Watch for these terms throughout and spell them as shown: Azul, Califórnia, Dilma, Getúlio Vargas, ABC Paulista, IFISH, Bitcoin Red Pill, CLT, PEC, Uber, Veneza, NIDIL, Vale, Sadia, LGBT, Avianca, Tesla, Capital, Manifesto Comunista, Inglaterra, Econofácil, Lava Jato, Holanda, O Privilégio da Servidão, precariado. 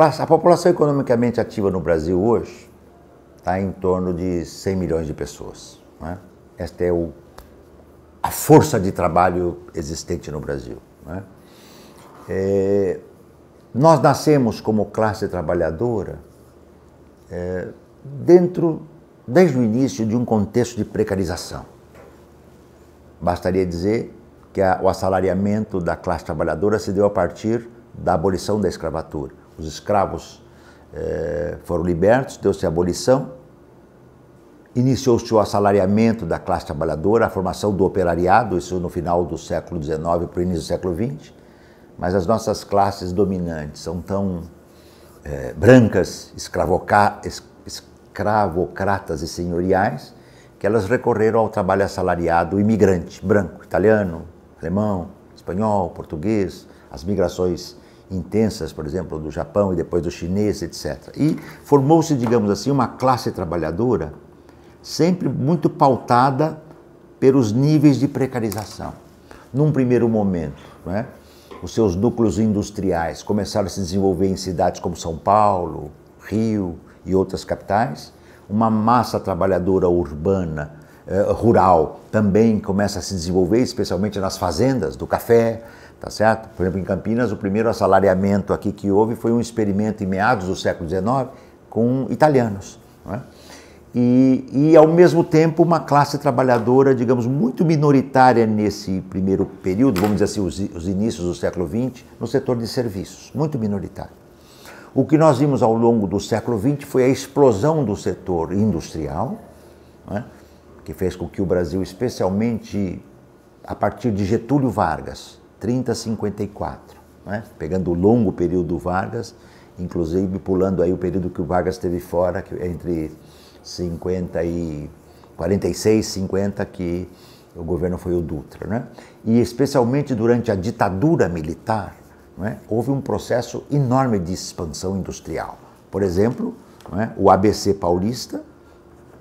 a população economicamente ativa no Brasil hoje está em torno de 100 milhões de pessoas. Né? Esta é a força de trabalho existente no Brasil. Né? Nós nascemos como classe trabalhadora desde o início, de um contexto de precarização. Bastaria dizer que o assalariamento da classe trabalhadora se deu a partir da abolição da escravatura. Os escravos foram libertos, deu-se a abolição, iniciou-se o assalariamento da classe trabalhadora, a formação do operariado, isso no final do século XIX para o início do século XX, mas as nossas classes dominantes são tão brancas, escravocratas e senhoriais, que elas recorreram ao trabalho assalariado imigrante, branco, italiano, alemão, espanhol, português, as migrações intensas, por exemplo, do Japão e depois do chinês, etc. E formou-se, digamos assim, uma classe trabalhadora sempre muito pautada pelos níveis de precarização. Num primeiro momento, né, os seus núcleos industriais começaram a se desenvolver em cidades como São Paulo, Rio e outras capitais. Uma massa trabalhadora urbana, rural, também começa a se desenvolver, especialmente nas fazendas do café, tá certo? Por exemplo, em Campinas, o primeiro assalariamento aqui que houve foi um experimento em meados do século XIX com italianos, não é? E ao mesmo tempo, uma classe trabalhadora, digamos, muito minoritária nesse primeiro período, vamos dizer assim, os inícios do século XX, no setor de serviços, muito minoritária. O que nós vimos ao longo do século XX foi a explosão do setor industrial, né, que fez com que o Brasil, especialmente a partir de Getúlio Vargas, 30-54, né? Pegando o longo período Vargas, inclusive pulando aí o período que o Vargas esteve fora, que é entre 46 e 50, que o governo foi o Dutra, né? E especialmente durante a ditadura militar, né, houve um processo enorme de expansão industrial. Por exemplo, né, o ABC Paulista,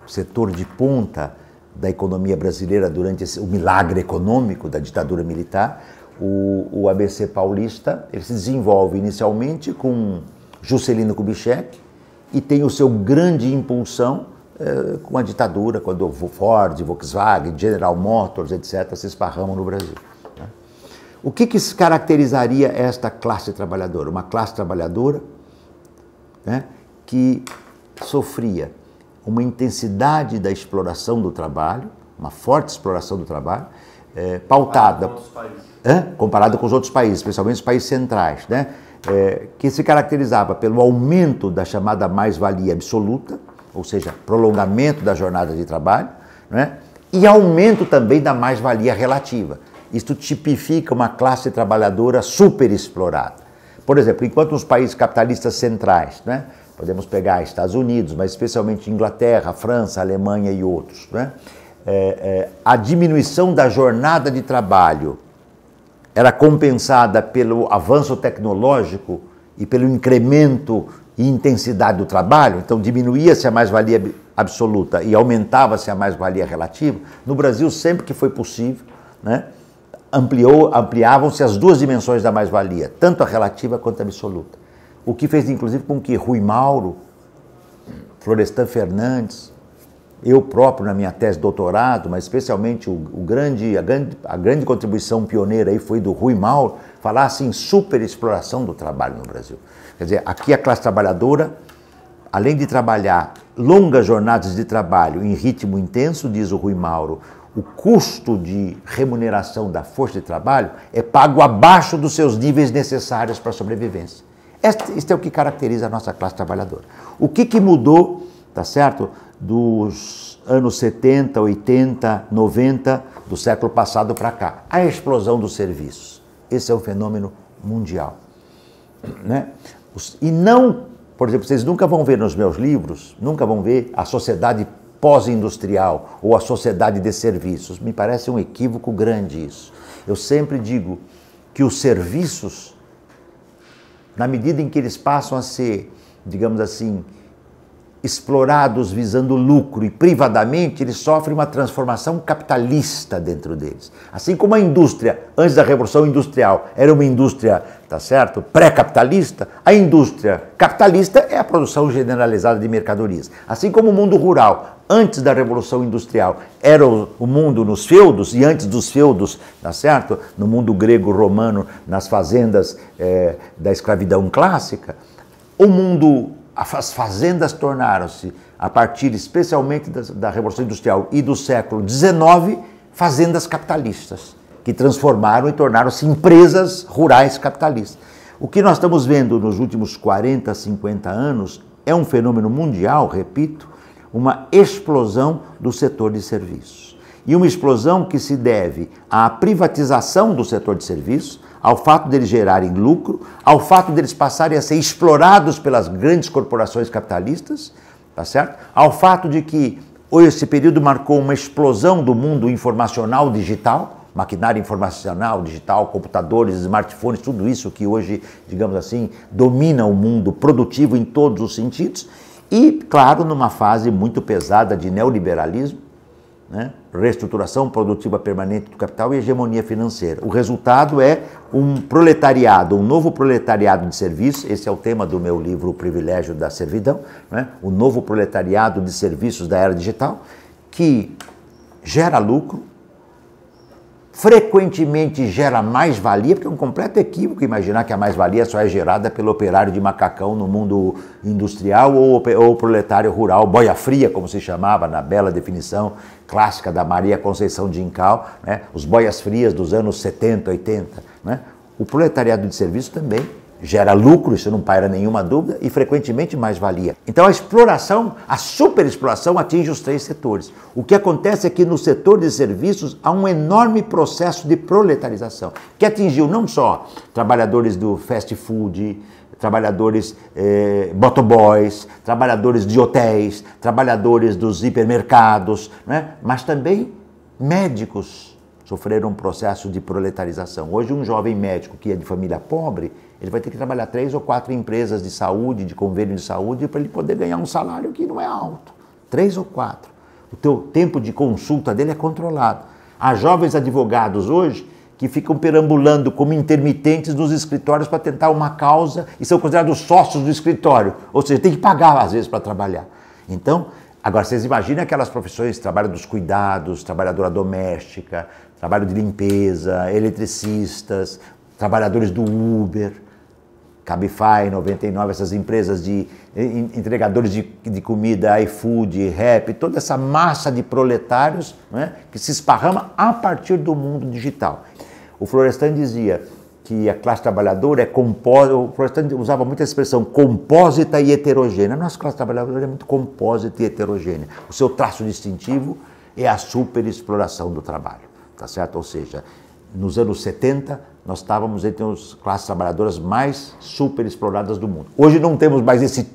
setor de ponta da economia brasileira durante o milagre econômico da ditadura militar. O ABC Paulista, ele se desenvolve inicialmente com Juscelino Kubitschek e tem o seu grande impulsão com a ditadura, quando Ford, Volkswagen, General Motors, etc. se esparramam no Brasil. Né? O que se caracterizaria esta classe trabalhadora? Uma classe trabalhadora, né, que sofria uma intensidade da exploração do trabalho, uma forte exploração do trabalho, pautada, comparado com os outros países, especialmente os países centrais, né? Que se caracterizava pelo aumento da chamada mais-valia absoluta, ou seja, prolongamento da jornada de trabalho, né? E aumento também da mais-valia relativa. Isto tipifica uma classe trabalhadora superexplorada. Por exemplo, enquanto nos países capitalistas centrais, né, podemos pegar Estados Unidos, mas especialmente Inglaterra, França, Alemanha e outros, né, a diminuição da jornada de trabalho era compensada pelo avanço tecnológico e pelo incremento e intensidade do trabalho, então diminuía-se a mais-valia absoluta e aumentava-se a mais-valia relativa. No Brasil, sempre que foi possível, né, ampliavam-se as duas dimensões da mais-valia, tanto a relativa quanto a absoluta. O que fez, inclusive, com que Rui Mauro, Florestan Fernandes, eu próprio na minha tese de doutorado, mas especialmente a grande contribuição pioneira aí foi do Rui Mauro, falasse em superexploração do trabalho no Brasil. Quer dizer, aqui a classe trabalhadora, além de trabalhar longas jornadas de trabalho em ritmo intenso, diz o Rui Mauro, o custo de remuneração da força de trabalho é pago abaixo dos seus níveis necessários para a sobrevivência. Isto é o que caracteriza a nossa classe trabalhadora. O que mudou, tá certo, dos anos 70, 80, 90, do século passado para cá? A explosão dos serviços. Esse é um fenômeno mundial, né? E não, por exemplo, vocês nunca vão ver nos meus livros, nunca vão ver a sociedade pós-industrial ou a sociedade de serviços. Me parece um equívoco grande isso. Eu sempre digo que os serviços, na medida em que eles passam a ser, digamos assim, explorados visando lucro e privadamente, eles sofrem uma transformação capitalista dentro deles. Assim como a indústria, antes da Revolução Industrial, era uma indústria, tá certo, pré-capitalista, a indústria capitalista é a produção generalizada de mercadorias. Assim como o mundo rural, antes da Revolução Industrial, era o mundo nos feudos, e antes dos feudos, tá certo, no mundo grego-romano, nas fazendas da escravidão clássica, o mundo... As fazendas tornaram-se, a partir especialmente da Revolução Industrial e do século XIX, fazendas capitalistas, que transformaram e tornaram-se empresas rurais capitalistas. O que nós estamos vendo nos últimos 40, 50 anos é um fenômeno mundial, repito, uma explosão do setor de serviços. E uma explosão que se deve à privatização do setor de serviços, ao fato deles gerarem lucro, ao fato deles passarem a ser explorados pelas grandes corporações capitalistas, tá certo? Ao fato de que esse período marcou uma explosão do mundo informacional digital, maquinária informacional, digital, computadores, smartphones, tudo isso que hoje, digamos assim, domina o mundo produtivo em todos os sentidos, e, claro, numa fase muito pesada de neoliberalismo, né? Reestruturação produtiva permanente do capital e hegemonia financeira. O resultado é um proletariado, um novo proletariado de serviços, esse é o tema do meu livro O Privilégio da Servidão, né? O novo proletariado de serviços da era digital, que gera lucro, frequentemente gera mais-valia, porque é um completo equívoco imaginar que a mais-valia só é gerada pelo operário de macacão no mundo industrial ou proletário rural, boia fria, como se chamava na bela definição clássica da Maria Conceição Dincal, né? Os boias frias dos anos 70, 80. Né? O proletariado de serviço também gera lucro, isso não paira nenhuma dúvida, e frequentemente mais-valia. Então a exploração, a superexploração atinge os três setores. O que acontece é que no setor de serviços há um enorme processo de proletarização, que atingiu não só trabalhadores do fast food, trabalhadores motoboys, trabalhadores de hotéis, trabalhadores dos hipermercados, né? Mas também médicos sofreram um processo de proletarização. Hoje um jovem médico que é de família pobre, ele vai ter que trabalhar 3 ou 4 empresas de saúde, de convênio de saúde, para ele poder ganhar um salário que não é alto. 3 ou 4. O teu tempo de consulta dele é controlado. Há jovens advogados hoje que ficam perambulando como intermitentes nos escritórios para tentar uma causa e são considerados sócios do escritório. Ou seja, tem que pagar às vezes para trabalhar. Então, agora vocês imaginam aquelas profissões, trabalho dos cuidados, trabalhadora doméstica, trabalho de limpeza, eletricistas, trabalhadores do Uber, Cabify, 99, essas empresas de entregadores de comida, iFood, Rap, toda essa massa de proletários, né, que se esparrama a partir do mundo digital. O Florestan dizia que a classe trabalhadora é compósita, o Florestan usava muito a expressão compósita e heterogênea. A nossa classe trabalhadora é muito compósita e heterogênea. O seu traço distintivo é a superexploração do trabalho. Tá certo? Ou seja, nos anos 70, nós estávamos entre as classes trabalhadoras mais superexploradas do mundo. Hoje não temos mais esse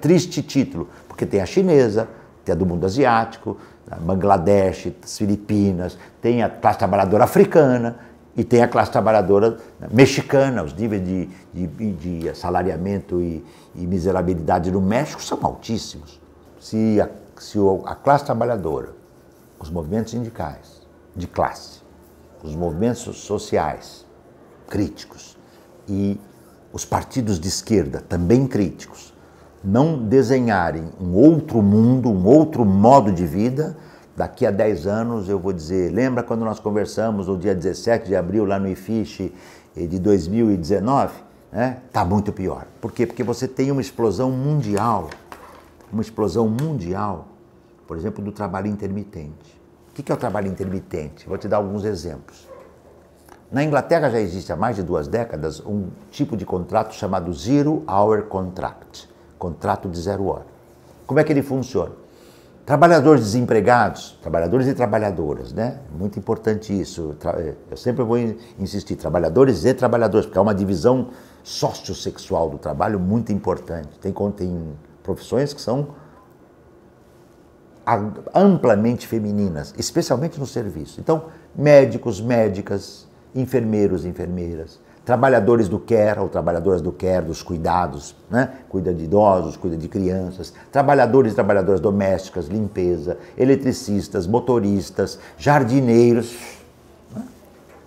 triste título, porque tem a chinesa, tem a do mundo asiático, a Bangladesh, as Filipinas, tem a classe trabalhadora africana e tem a classe trabalhadora mexicana. Os níveis de assalariamento e miserabilidade no México são altíssimos. Se a classe trabalhadora, os movimentos sindicais, de classe, os movimentos sociais críticos e os partidos de esquerda também críticos não desenharem um outro mundo, um outro modo de vida, daqui a 10 anos eu vou dizer, lembra quando nós conversamos no dia 17 de abril lá no IFISH de 2019? Né? Tá muito pior. Por quê? Porque você tem uma explosão mundial, por exemplo, do trabalho intermitente. O que é o trabalho intermitente? Vou te dar alguns exemplos. Na Inglaterra já existe há mais de 2 décadas um tipo de contrato chamado Zero Hour Contract, contrato de 0 hora. Como é que ele funciona? Trabalhadores desempregados, trabalhadores e trabalhadoras, né? Muito importante isso, eu sempre vou insistir, trabalhadores e trabalhadoras, porque é uma divisão sociossexual do trabalho muito importante. Tem profissões que são amplamente femininas, especialmente no serviço. Então, médicos, médicas, enfermeiros, enfermeiras, trabalhadores do care ou trabalhadoras do care, dos cuidados, né? Cuida de idosos, cuida de crianças, trabalhadores e trabalhadoras domésticas, limpeza, eletricistas, motoristas, jardineiros, né?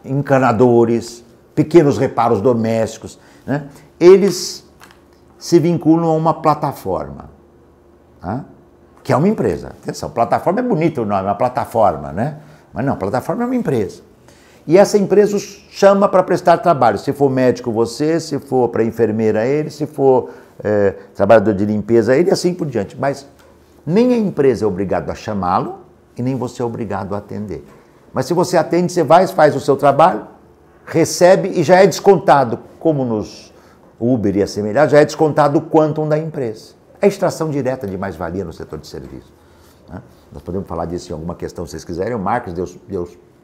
Encanadores, pequenos reparos domésticos, né? Eles se vinculam a uma plataforma, né? Que é uma empresa. Atenção, plataforma é bonito o nome, uma plataforma, né? Mas não, plataforma é uma empresa. E essa empresa os chama para prestar trabalho. Se for médico, você, se for para enfermeira, ele, se for trabalhador de limpeza, ele, e assim por diante. Mas nem a empresa é obrigada a chamá-lo e nem você é obrigado a atender. Mas se você atende, você vai, faz o seu trabalho, recebe e já é descontado, como nos Uber e assemelhados, já é descontado o quantum da empresa. É extração direta de mais-valia no setor de serviço, né? Nós podemos falar disso em alguma questão, se vocês quiserem. O Marx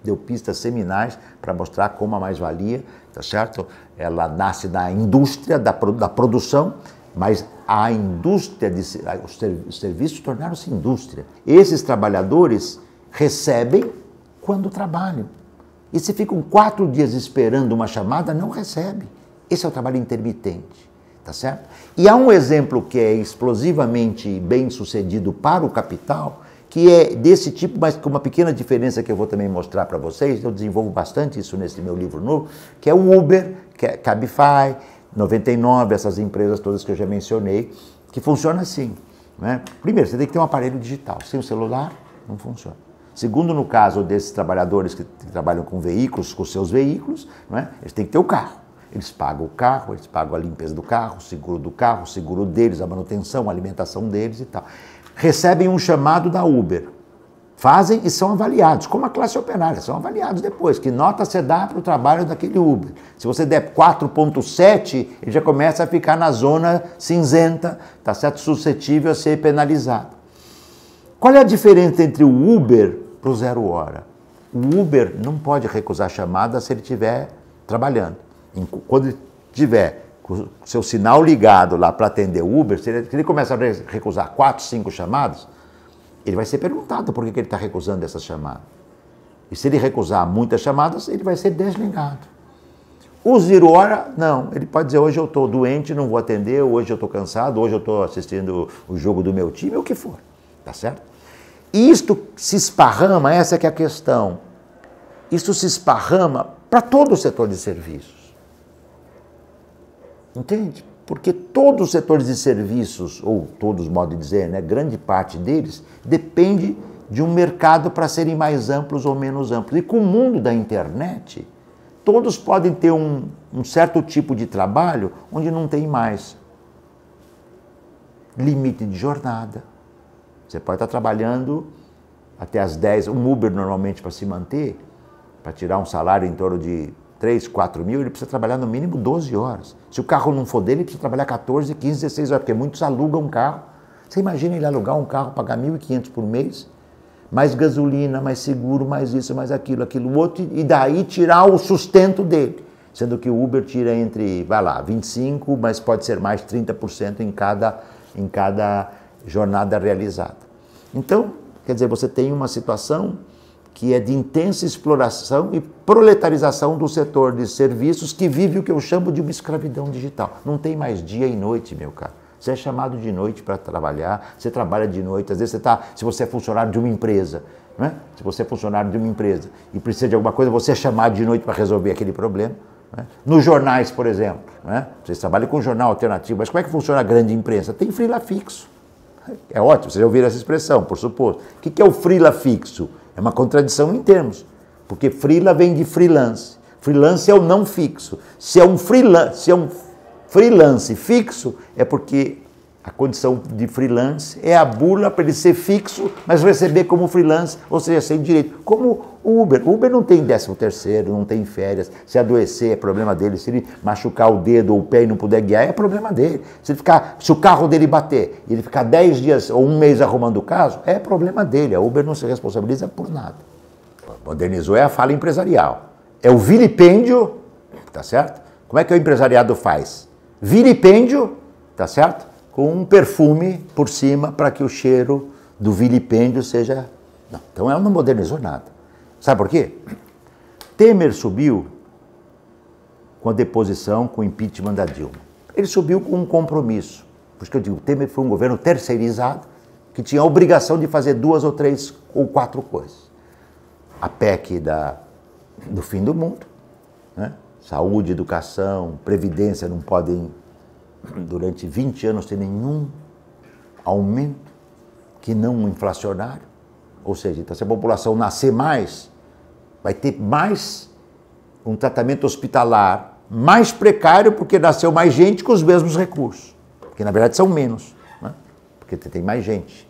deu pistas seminais para mostrar como a mais-valia, tá certo? Ela nasce da indústria, da produção, mas a indústria, os serviços tornaram-se indústria. Esses trabalhadores recebem quando trabalham. E se ficam 4 dias esperando uma chamada, não recebe. Esse é o trabalho intermitente, tá certo? E há um exemplo que é explosivamente bem-sucedido para o capital, que é desse tipo, mas com uma pequena diferença que eu vou também mostrar para vocês. Eu desenvolvo bastante isso nesse meu livro novo, que é o Uber, que é Cabify, 99, essas empresas todas que eu já mencionei, que funciona assim, né? Primeiro, você tem que ter um aparelho digital. Sem o celular, não funciona. Segundo, no caso desses trabalhadores que trabalham com veículos, com seus veículos, né? Eles têm que ter o carro. Eles pagam o carro, eles pagam a limpeza do carro, o seguro do carro, o seguro deles, a manutenção, a alimentação deles e tal. Recebem um chamado da Uber, fazem e são avaliados, como a classe operária, são avaliados depois, que nota você dá para o trabalho daquele Uber. Se você der 4,7, ele já começa a ficar na zona cinzenta, tá certo? Suscetível a ser penalizado. Qual é a diferença entre o Uber para o zero hora? O Uber não pode recusar chamada se ele estiver trabalhando. Quando ele tiver com seu sinal ligado lá para atender o Uber, se ele começa a recusar 4, 5 chamadas, ele vai ser perguntado por que ele está recusando essas chamadas. E se ele recusar muitas chamadas, ele vai ser desligado. O zero hora, não. Ele pode dizer, hoje eu estou doente, não vou atender, hoje eu estou cansado, hoje eu estou assistindo o jogo do meu time, o que for, tá certo? E isto se esparrama, essa que é a questão, isto se esparrama para todo o setor de serviços. Entende? Porque todos os setores de serviços, ou todos, modo de dizer, né, grande parte deles, depende de um mercado para serem mais amplos ou menos amplos. E com o mundo da internet, todos podem ter um certo tipo de trabalho onde não tem mais limite de jornada. Você pode estar trabalhando até as 10, um Uber normalmente para se manter, para tirar um salário em torno de 3, 4 mil, ele precisa trabalhar no mínimo 12 horas. Se o carro não for dele, ele precisa trabalhar 14, 15, 16 horas, porque muitos alugam um carro. Você imagina ele alugar um carro, pagar 1.500 por mês, mais gasolina, mais seguro, mais isso, mais aquilo, aquilo outro, e daí tirar o sustento dele. Sendo que o Uber tira entre, vai lá, 25%, mas pode ser mais 30% em cada jornada realizada. Então, quer dizer, você tem uma situação que é de intensa exploração e proletarização do setor de serviços, que vive o que eu chamo de uma escravidão digital. Não tem mais dia e noite, meu caro. Você é chamado de noite para trabalhar, você trabalha de noite, às vezes você está, se você é funcionário de uma empresa, né? Se você é funcionário de uma empresa e precisa de alguma coisa, você é chamado de noite para resolver aquele problema, né? Nos jornais, por exemplo, né? Vocês trabalham com jornal alternativo, mas como é que funciona a grande imprensa? Tem freela fixo. É ótimo, vocês já ouviram essa expressão, por suposto. O que é o freela fixo? É uma contradição em termos, porque freela vem de freelance. Freelance é o não fixo. Se é um freelance fixo, é porque a condição de freelance é a burla para ele ser fixo, mas receber como freelance, ou seja, sem direito. Como o Uber. O Uber não tem 13º, não tem férias. Se adoecer, é problema dele. Se ele machucar o dedo ou o pé e não puder guiar, é problema dele. Se o carro dele bater e ele ficar 10 dias ou um mês arrumando o caso, é problema dele. A Uber não se responsabiliza por nada. Modernizou é a fala empresarial. É o vilipêndio, tá certo? Como é que o empresariado faz? Vilipêndio, tá certo? Com um perfume por cima para que o cheiro do vilipêndio seja... Não, então ela não modernizou nada. Sabe por quê? Temer subiu com a deposição, com o impeachment da Dilma. Ele subiu com um compromisso. Por isso que eu digo, o Temer foi um governo terceirizado que tinha a obrigação de fazer duas ou três ou quatro coisas. A PEC do fim do mundo, né? Saúde, educação, previdência não podem, durante 20 anos, ter nenhum aumento que não inflacionário. Ou seja, então, se a população nascer mais, vai ter mais um tratamento hospitalar mais precário porque nasceu mais gente com os mesmos recursos, que na verdade são menos, né? Porque tem mais gente.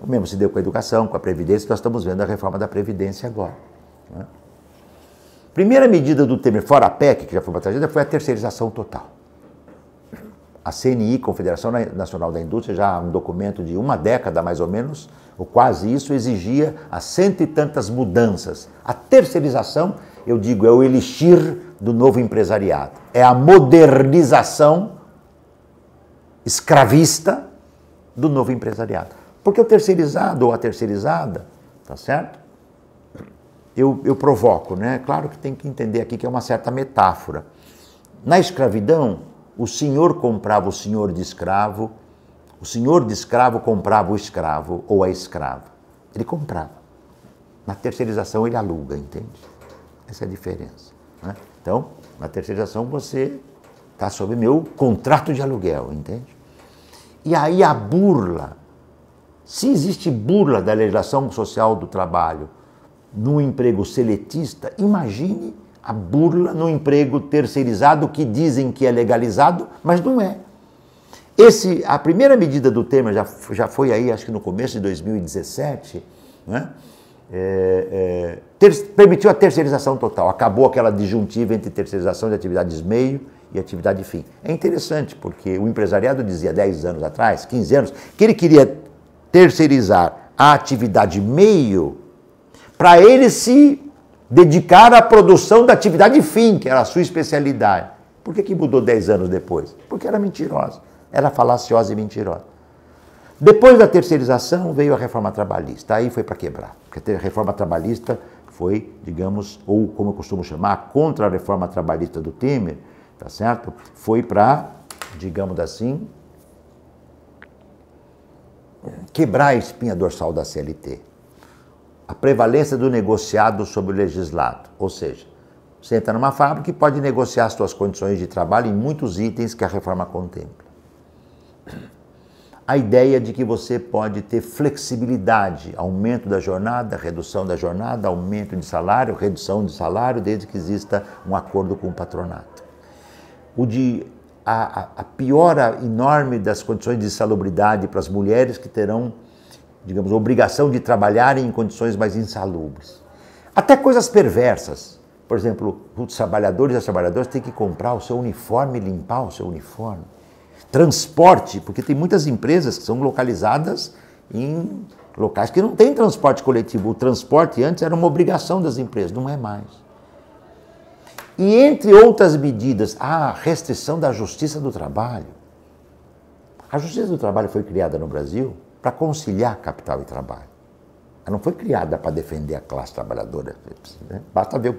O mesmo se deu com a educação, com a previdência, nós estamos vendo a reforma da previdência agora, né? Primeira medida do Temer, fora a PEC, que já foi uma tragédia, foi a terceirização total. A CNI, Confederação Nacional da Indústria, já um documento de uma década mais ou menos, ou quase isso, exigia a 100 e tantas mudanças. A terceirização, eu digo, é o elixir do novo empresariado. É a modernização escravista do novo empresariado. Porque o terceirizado ou a terceirizada, tá certo? Eu provoco, né? Claro que tem que entender aqui que é uma certa metáfora. Na escravidão, o senhor comprava o senhor de escravo, o senhor de escravo comprava o escravo ou a escrava. Ele comprava. Na terceirização ele aluga, entende? Essa é a diferença, né? Então, na terceirização você está sob meu contrato de aluguel, entende? E aí a burla, se existe burla da legislação social do trabalho no emprego seletista, imagine a burla no emprego terceirizado que dizem que é legalizado, mas não é. A primeira medida do Temer já foi aí, acho que no começo de 2017, né? Permitiu a terceirização total, acabou aquela disjuntiva entre terceirização de atividades meio e atividade fim. É interessante, porque o empresariado dizia 10 anos atrás, 15 anos, que ele queria terceirizar a atividade meio para ele se dedicar à produção da atividade fim, que era a sua especialidade. Por que mudou 10 anos depois? Porque era mentirosa, era falaciosa e mentirosa. Depois da terceirização veio a reforma trabalhista, aí foi para quebrar. Porque a reforma trabalhista foi, digamos, ou como eu costumo chamar, a contra-reforma trabalhista do Temer, tá certo? Foi para, digamos assim, quebrar a espinha dorsal da CLT. A prevalência do negociado sobre o legislado, ou seja, você entra numa fábrica e pode negociar as suas condições de trabalho em muitos itens que a reforma contempla. A ideia de que você pode ter flexibilidade, aumento da jornada, redução da jornada, aumento de salário, redução de salário, desde que exista um acordo com o patronato. A piora enorme das condições de insalubridade para as mulheres que terão, digamos, a obrigação de trabalhar em condições mais insalubres. Até coisas perversas. Por exemplo, os trabalhadores e as trabalhadoras têm que comprar o seu uniforme e limpar o seu uniforme. Transporte, porque tem muitas empresas que são localizadas em locais que não tem transporte coletivo. O transporte antes era uma obrigação das empresas, não é mais. E entre outras medidas, a restrição da justiça do trabalho. A justiça do trabalho foi criada no Brasil para conciliar capital e trabalho. Ela não foi criada para defender a classe trabalhadora, né? Basta ver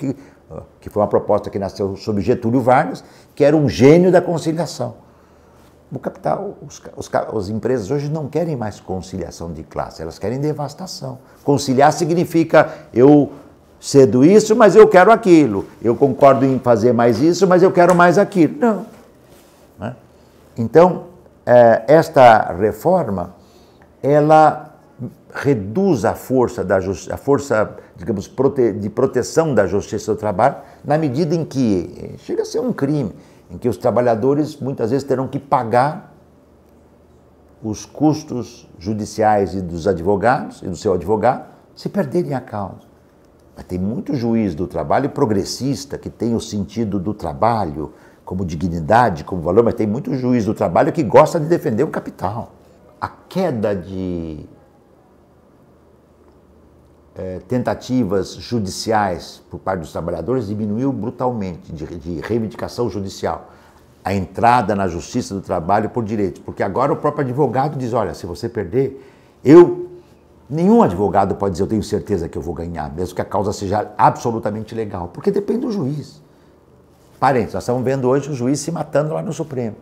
que foi uma proposta que nasceu sob Getúlio Vargas, que era um gênio da conciliação. O capital, as empresas hoje não querem mais conciliação de classe, elas querem devastação. Conciliar significa eu cedo isso, mas eu quero aquilo. Eu concordo em fazer mais isso, mas eu quero mais aquilo. Não, né? Então, esta reforma, ela reduz a força, digamos, de proteção da justiça do trabalho, na medida em que chega a ser um crime, em que os trabalhadores muitas vezes terão que pagar os custos judiciais e dos advogados, e do seu advogado, se perderem a causa. Mas tem muito juiz do trabalho progressista que tem o sentido do trabalho como dignidade, como valor, mas tem muito juiz do trabalho que gosta de defender o capital. A queda de tentativas judiciais por parte dos trabalhadores diminuiu brutalmente, de reivindicação judicial. A entrada na justiça do trabalho por direitos, porque agora o próprio advogado diz, olha, se você perder, nenhum advogado pode dizer, eu tenho certeza que eu vou ganhar, mesmo que a causa seja absolutamente legal, porque depende do juiz. parênteses, nós estamos vendo hoje o juiz se matando lá no Supremo.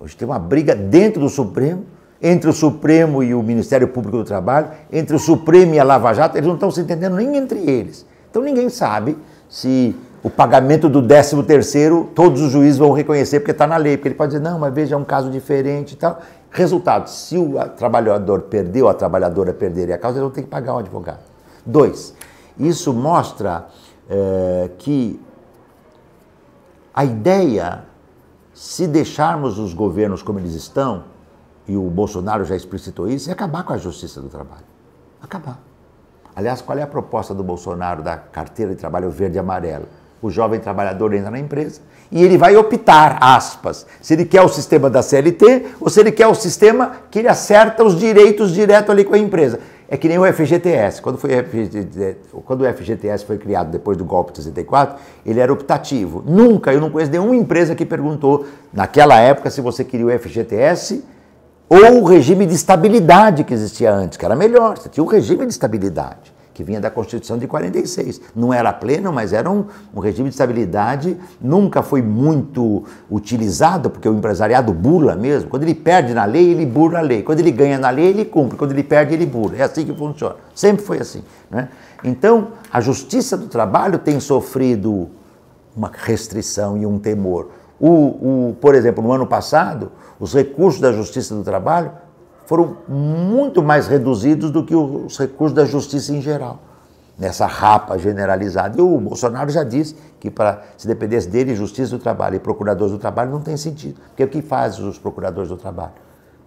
Hoje tem uma briga dentro do Supremo, entre o Supremo e o Ministério Público do Trabalho, entre o Supremo e a Lava Jato, eles não estão se entendendo nem entre eles. Então ninguém sabe se o pagamento do 13º todos os juízes vão reconhecer porque está na lei, porque ele pode dizer, não, mas veja, é um caso diferente e tal. Resultado, se o trabalhador perdeu, a trabalhadora perderia a causa, eles vão ter que pagar um advogado. 2, isso mostra que a ideia, se deixarmos os governos como eles estão, e o Bolsonaro já explicitou isso, é acabar com a justiça do trabalho. Acabar. Aliás, qual é a proposta do Bolsonaro da carteira de trabalho verde e amarela? O jovem trabalhador entra na empresa e ele vai optar, aspas, se ele quer o sistema da CLT ou se ele quer o sistema que ele acerta os direitos direto ali com a empresa. É que nem o FGTS. Quando o FGTS foi criado depois do golpe de 64, ele era optativo. Nunca, eu não conheço nenhuma empresa que perguntou, naquela época, se você queria o FGTS ou o regime de estabilidade que existia antes, que era melhor. Você tinha o regime de estabilidade, que vinha da Constituição de 46. Não era pleno, mas era um regime de estabilidade, nunca foi muito utilizado, porque o empresariado burla mesmo. Quando ele perde na lei, ele burla a lei. Quando ele ganha na lei, ele cumpre. Quando ele perde, ele burla. É assim que funciona. Sempre foi assim, né? Então, a justiça do trabalho tem sofrido uma restrição e um temor. Por exemplo, no ano passado, os recursos da justiça do trabalho foram muito mais reduzidos do que os recursos da justiça em geral, nessa rapa generalizada. E o Bolsonaro já disse que, para se dependesse dele, justiça do trabalho e procuradores do trabalho não tem sentido. Porque o que fazem os procuradores do trabalho?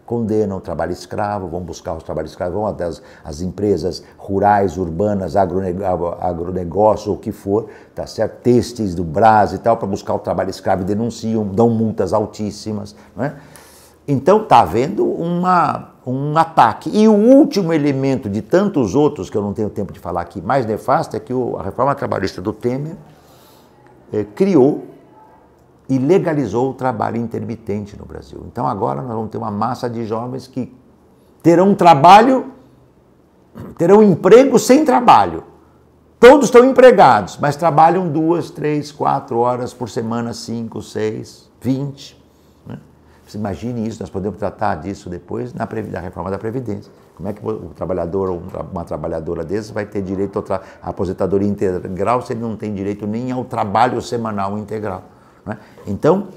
Condenam o trabalho escravo, vão buscar os trabalhos escravos, vão até as empresas rurais, urbanas, agronegócio, o que for, tá certo? Têxteis do Brasil e tal, para buscar o trabalho escravo e denunciam, dão multas altíssimas, não é? Então está havendo um ataque. E o último elemento de tantos outros, que eu não tenho tempo de falar aqui, mais nefasto, é que a reforma trabalhista do Temer criou e legalizou o trabalho intermitente no Brasil. Então agora nós vamos ter uma massa de jovens que terão trabalho, terão emprego sem trabalho. Todos estão empregados, mas trabalham 2, 3, 4 horas por semana, 5, 6, 20... Você imagine isso, nós podemos tratar disso depois na reforma da Previdência. Como é que o trabalhador ou uma trabalhadora desses vai ter direito à aposentadoria integral se ele não tem direito nem ao trabalho semanal integral, né? Então,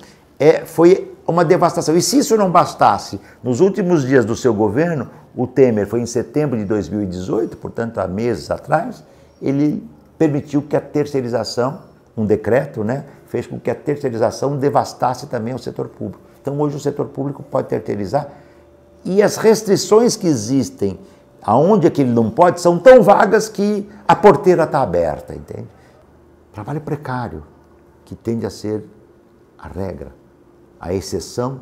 foi uma devastação. E se isso não bastasse, nos últimos dias do seu governo, o Temer, foi em setembro de 2018, portanto há meses atrás, ele permitiu que a terceirização, um decreto, né, fez com que a terceirização devastasse também o setor público. Então, hoje o setor público pode terceirizar e as restrições que existem, aonde é que ele não pode, são tão vagas que a porteira está aberta, entende? Trabalho precário, que tende a ser a regra, a exceção,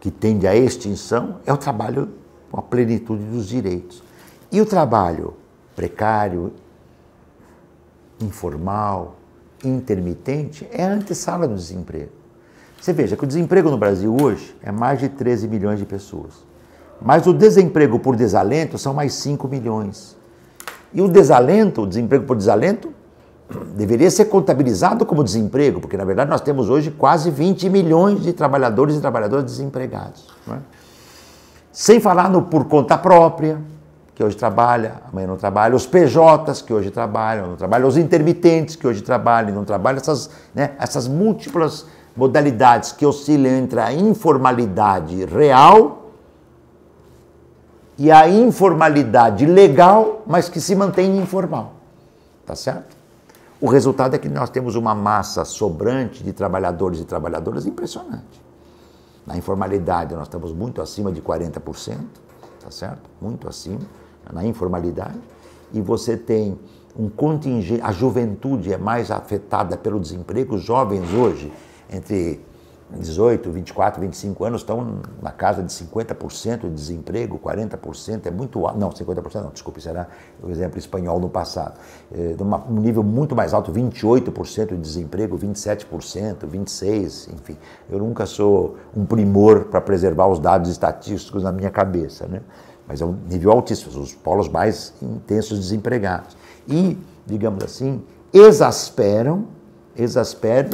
que tende à extinção, é o trabalho com a plenitude dos direitos. E o trabalho precário, informal, intermitente, é a antessala do desemprego. Você veja que o desemprego no Brasil hoje é mais de 13 milhões de pessoas. Mas o desemprego por desalento são mais 5 milhões. E o desemprego por desalento, deveria ser contabilizado como desemprego, porque, na verdade, nós temos hoje quase 20 milhões de trabalhadores e trabalhadoras desempregados, não é? Sem falar no por conta própria, que hoje trabalha, amanhã não trabalha, os PJs que hoje trabalham, não trabalham, os intermitentes que hoje trabalham e não trabalham, essas múltiplas modalidades que oscilam entre a informalidade real e a informalidade legal, mas que se mantém informal. Tá certo? O resultado é que nós temos uma massa sobrante de trabalhadores e trabalhadoras impressionante. Na informalidade nós estamos muito acima de 40%, tá certo? Muito acima na informalidade. E você tem um contingente, a juventude é mais afetada pelo desemprego, os jovens hoje entre 18, 24, 25 anos estão na casa de 50% de desemprego, 40% é muito alto, não, 50% não, desculpe, será o exemplo espanhol no passado, num nível muito mais alto, 28% de desemprego, 27%, 26%, enfim, eu nunca sou um primor para preservar os dados estatísticos na minha cabeça, né? Mas é um nível altíssimo, os polos mais intensos desempregados e, digamos assim, exasperam exasperam,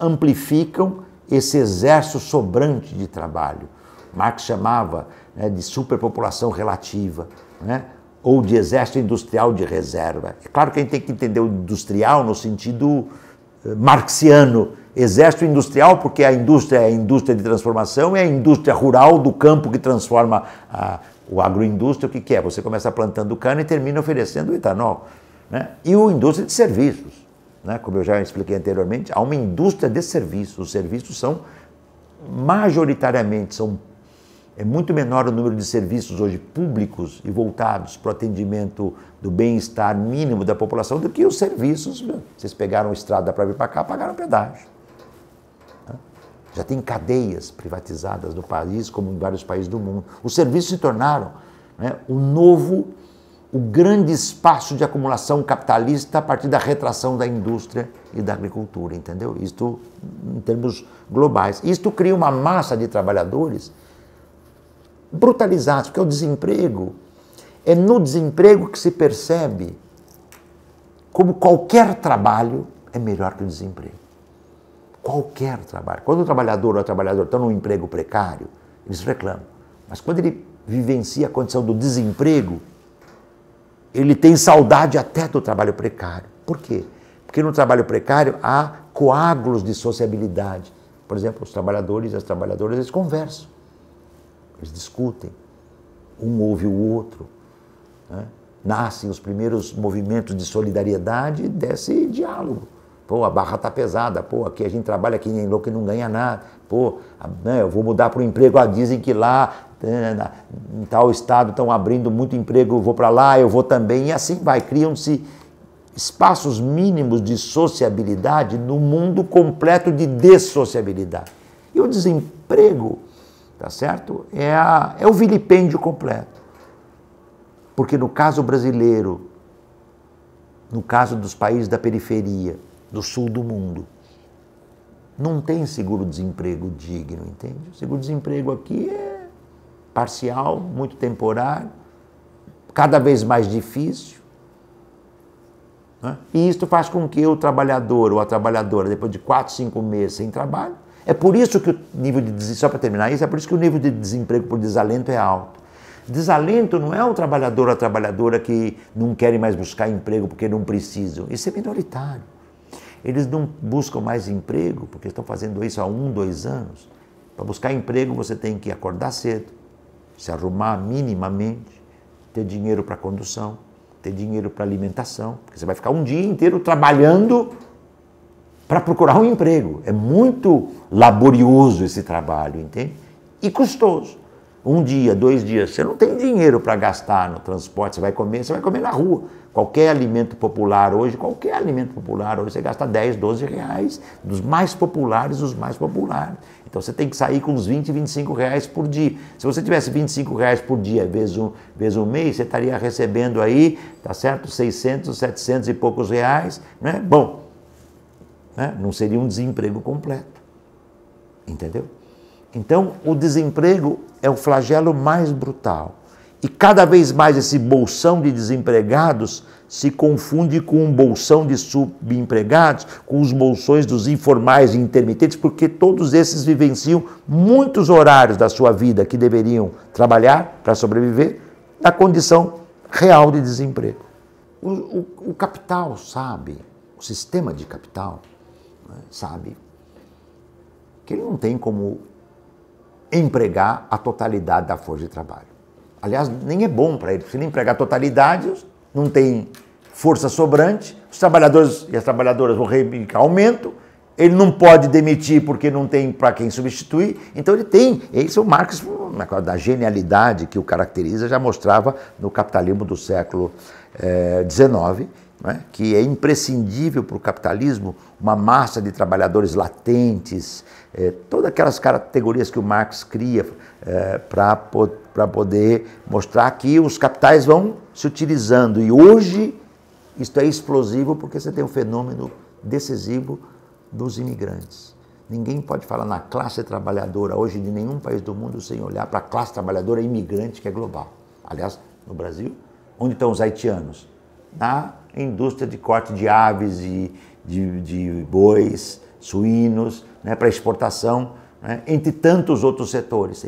amplificam esse exército sobrante de trabalho. Marx chamava, né, de superpopulação relativa, né, ou de exército industrial de reserva. É claro que a gente tem que entender o industrial no sentido marxiano. Exército industrial porque a indústria de transformação, é a indústria rural do campo que transforma o agroindústria. O que, que é? Você começa plantando cana e termina oferecendo etanol, né? E o indústria de serviços, né? Como eu já expliquei anteriormente, há uma indústria de serviços. Os serviços são majoritariamente, é muito menor o número de serviços hoje públicos e voltados para o atendimento do bem-estar mínimo da população do que os serviços. Vocês pegaram estrada para vir para cá, pagaram pedágio. Já tem cadeias privatizadas no país, como em vários países do mundo. Os serviços se tornaram, né, o grande espaço de acumulação capitalista a partir da retração da indústria e da agricultura, entendeu? Isto em termos globais. Isto cria uma massa de trabalhadores brutalizados, porque é o desemprego. É no desemprego que se percebe como qualquer trabalho é melhor que o desemprego. Qualquer trabalho. Quando o trabalhador ou a trabalhadora estão num emprego precário, eles reclamam. Mas quando ele vivencia a condição do desemprego, ele tem saudade até do trabalho precário. Por quê? Porque no trabalho precário há coágulos de sociabilidade. Por exemplo, os trabalhadores e as trabalhadoras, eles conversam. Eles discutem, um ouve o outro, né? Nascem os primeiros movimentos de solidariedade desse diálogo. Pô, a barra está pesada, pô, aqui a gente trabalha aqui nem louco e não ganha nada, pô, eu vou mudar para o emprego, dizem que lá em tal estado estão abrindo muito emprego, eu vou para lá, eu vou também, e assim vai, criam-se espaços mínimos de sociabilidade no mundo completo de dessociabilidade. E o desemprego, tá certo? É o vilipêndio completo. Porque no caso brasileiro, no caso dos países da periferia, do sul do mundo, não tem seguro-desemprego digno, entende? O seguro-desemprego aqui é parcial, muito temporário, cada vez mais difícil, né? E isso faz com que o trabalhador ou a trabalhadora, depois de 4 a 5 meses sem trabalho, é por isso que o nível de desemprego, só para terminar isso, é por isso que o nível de desemprego por desalento é alto. Desalento não é o trabalhador ou a trabalhadora que não querem mais buscar emprego porque não precisam. Isso é minoritário. Eles não buscam mais emprego porque estão fazendo isso há 1, 2 anos. Para buscar emprego você tem que acordar cedo, se arrumar minimamente, ter dinheiro para condução, ter dinheiro para alimentação, porque você vai ficar um dia inteiro trabalhando para procurar um emprego. É muito laborioso esse trabalho, entende? E custoso. Um dia, 2 dias, você não tem dinheiro para gastar no transporte, você vai comer na rua. Qualquer alimento popular hoje, você gasta 10, 12 reais, dos mais populares, os mais populares. Então você tem que sair com uns 20, 25 reais por dia. Se você tivesse 25 reais por dia vezes um mês, você estaria recebendo aí, tá certo, 600, 700 e poucos reais, né? Bom, não seria um desemprego completo, entendeu? Então, o desemprego é o flagelo mais brutal. E cada vez mais esse bolsão de desempregados se confunde com um bolsão de subempregados, com os bolsões dos informais e intermitentes, porque todos esses vivenciam muitos horários da sua vida que deveriam trabalhar para sobreviver na condição real de desemprego. O capital sabe, o sistema de capital, sabe que ele não tem como empregar a totalidade da força de trabalho. Aliás, nem é bom para ele, porque se ele empregar a totalidade, não tem força sobrante, os trabalhadores e as trabalhadoras vão reivindicar aumento, ele não pode demitir porque não tem para quem substituir, então ele tem, esse é o Marx, da genialidade que o caracteriza, já mostrava no capitalismo do século XIX, né, que é imprescindível para o capitalismo uma massa de trabalhadores latentes, todas aquelas categorias que o Marx cria para poder mostrar que os capitais vão se utilizando. E hoje isto é explosivo porque você tem um fenômeno decisivo dos imigrantes. Ninguém pode falar na classe trabalhadora hoje de nenhum país do mundo sem olhar para a classe trabalhadora imigrante que é global. Aliás, no Brasil, onde estão os haitianos? Na indústria de corte de aves e de bois, suínos, né, para exportação, né, entre tantos outros setores,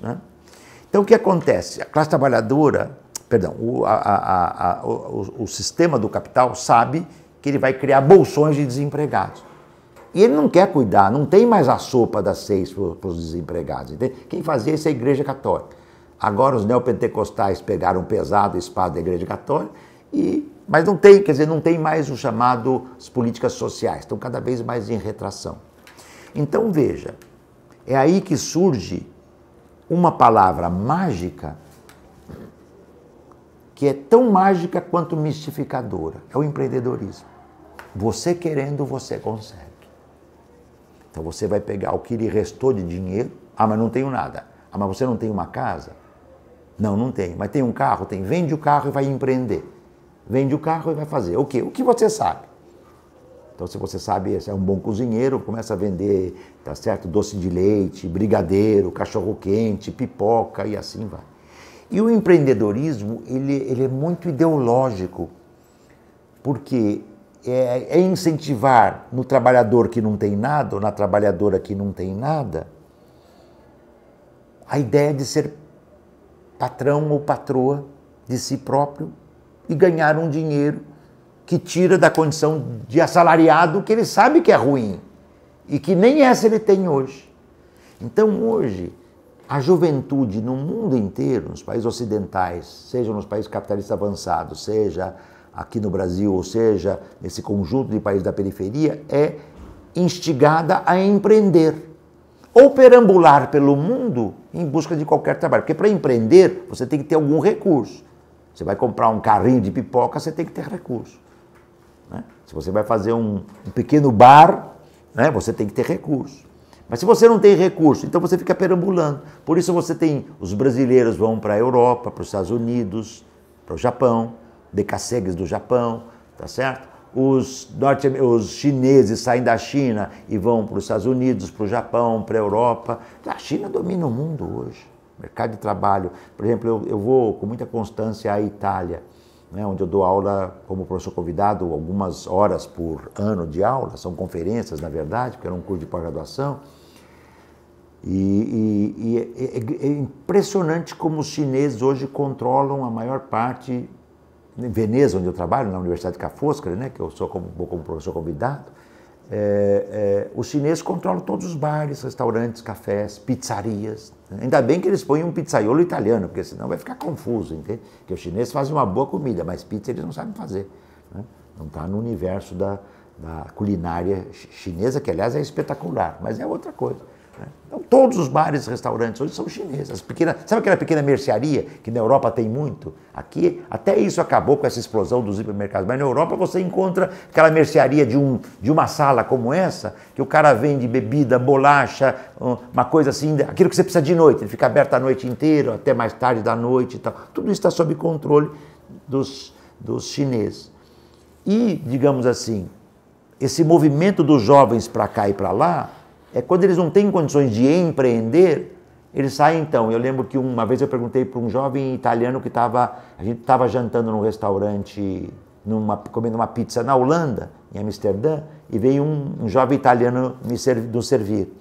né? Então, o que acontece? A classe trabalhadora, perdão, o sistema do capital sabe que ele vai criar bolsões de desempregados. E ele não quer cuidar, não tem mais a sopa das seis para os desempregados. Entende? Quem fazia isso é a Igreja Católica. Agora os neopentecostais pegaram pesado a espada da Igreja Católica, mas não tem, quer dizer, não tem mais o chamado as políticas sociais, estão cada vez mais em retração. Então veja, é aí que surge uma palavra mágica que é tão mágica quanto mistificadora, é o empreendedorismo. Você querendo, você consegue. Então você vai pegar o que lhe restou de dinheiro, ah, mas não tenho nada, ah, mas você não tem uma casa? Não, não tenho, mas tem um carro? Tem, vende o carro e vai empreender. Vende o carro e vai fazer o quê? O que você sabe. Então, se você sabe, é um bom cozinheiro, começa a vender, tá certo? Doce de leite, brigadeiro, cachorro-quente, pipoca e assim vai. E o empreendedorismo, ele é muito ideológico, porque é incentivar no trabalhador que não tem nada, ou na trabalhadora que não tem nada, a ideia de ser patrão ou patroa de si próprio e ganhar um dinheiro que tira da condição de assalariado que ele sabe que é ruim e que nem essa ele tem hoje. Então hoje, a juventude no mundo inteiro, nos países ocidentais, seja nos países capitalistas avançados, seja aqui no Brasil, ou seja, nesse conjunto de países da periferia, é instigada a empreender ou perambular pelo mundo em busca de qualquer trabalho. Porque para empreender, você tem que ter algum recurso. Você vai comprar um carrinho de pipoca, você tem que ter recurso. Né? Se você vai fazer um pequeno bar, né, você tem que ter recurso. Mas se você não tem recurso, então você fica perambulando. Por isso você tem... Os brasileiros vão para a Europa, para os Estados Unidos, para o Japão, decassegues do Japão, tá certo? Os chineses saem da China e vão para os Estados Unidos, para o Japão, para a Europa. A China domina o mundo hoje. Mercado de trabalho. Por exemplo, eu vou com muita constância à Itália, né, onde eu dou aula como professor convidado, algumas horas por ano de aula, são conferências, na verdade, porque era um curso de pós-graduação. E é impressionante como os chineses hoje controlam a maior parte, em Veneza, onde eu trabalho, na Universidade Ca' Foscari, né, que eu sou como professor convidado, os chineses controlam todos os bares, restaurantes, cafés, pizzarias. Ainda bem que eles põem um pizzaiolo italiano, porque senão vai ficar confuso, entende? Porque os chineses fazem uma boa comida, mas pizza eles não sabem fazer, né? Não está no universo da culinária chinesa, que aliás é espetacular, mas é outra coisa, né? Então todos os bares e restaurantes hoje são chineses. Sabe aquela pequena mercearia que na Europa tem muito? Aqui até isso acabou com essa explosão dos hipermercados, mas na Europa você encontra aquela mercearia de uma sala como essa, que o cara vende bebida, bolacha, uma coisa assim, aquilo que você precisa de noite, ele fica aberto a noite inteira, até mais tarde da noite e tal. Tudo isso está sob controle dos chineses. E, digamos assim, esse movimento dos jovens para cá e para lá, é quando eles não têm condições de empreender, eles saem então. Eu lembro que uma vez eu perguntei para um jovem italiano que a gente estava jantando num restaurante, comendo uma pizza na Holanda, em Amsterdã, e veio um jovem italiano nos servir.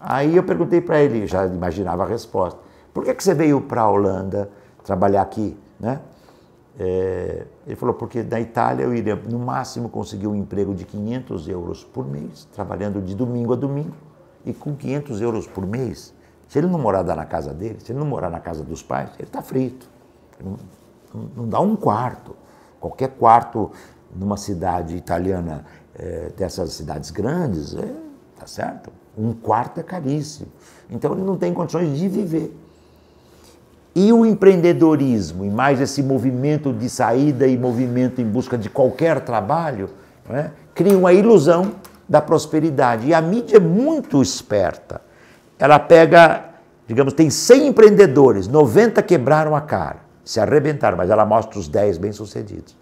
Aí eu perguntei para ele, já imaginava a resposta, por que você veio para a Holanda trabalhar aqui, né? Ele falou, porque da Itália eu iria, no máximo, conseguir um emprego de 500 euros por mês, trabalhando de domingo a domingo, e com 500 euros por mês, se ele não morar na casa dele, se ele não morar na casa dos pais, ele está frito. Não dá um quarto. Qualquer quarto numa cidade italiana, dessas cidades grandes, tá certo? Um quarto é caríssimo. Então ele não tem condições de viver. E o empreendedorismo, e mais esse movimento de saída e movimento em busca de qualquer trabalho, né, criam a ilusão da prosperidade. E a mídia é muito esperta. Ela pega, digamos, tem 100 empreendedores, 90 quebraram a cara, se arrebentaram, mas ela mostra os 10 bem-sucedidos.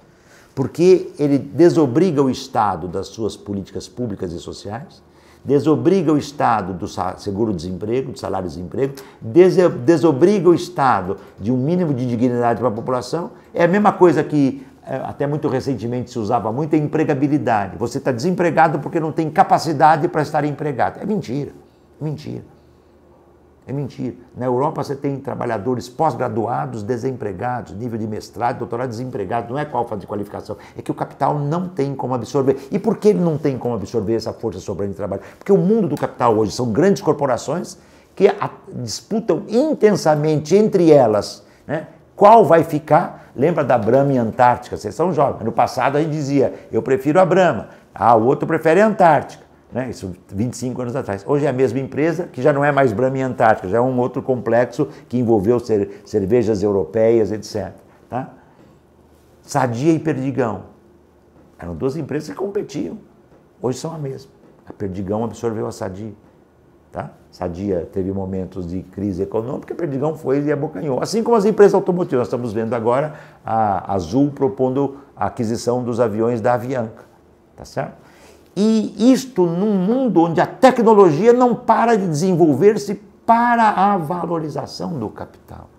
Porque ele desobriga o Estado das suas políticas públicas e sociais, desobriga o Estado do seguro-desemprego, do salário-desemprego, desobriga o Estado de um mínimo de dignidade para a população. É a mesma coisa que até muito recentemente se usava muito, é empregabilidade. Você está desempregado porque não tem capacidade para estar empregado. É mentira, é mentira. É mentira. Na Europa você tem trabalhadores pós-graduados, desempregados, nível de mestrado, doutorado, desempregado. Não é falta de qualificação, é que o capital não tem como absorver. E por que ele não tem como absorver essa força sobrante de trabalho? Porque o mundo do capital hoje são grandes corporações que disputam intensamente entre elas, né? Qual vai ficar? Lembra da Brahma e Antártica? Vocês são jovens. No passado a gente dizia, eu prefiro a Brahma, ah, o outro prefere a Antártica. Né? Isso 25 anos atrás. Hoje é a mesma empresa, que já não é mais Brahma e Antártica, já é um outro complexo que envolveu cervejas europeias, etc. Tá? Sadia e Perdigão. Eram duas empresas que competiam. Hoje são a mesma. A Perdigão absorveu a Sadia. Tá? Sadia teve momentos de crise econômica, Perdigão foi e abocanhou. Assim como as empresas automotivas. Nós estamos vendo agora a Azul propondo a aquisição dos aviões da Avianca. Tá certo? E isto num mundo onde a tecnologia não para de desenvolver-se para a valorização do capital.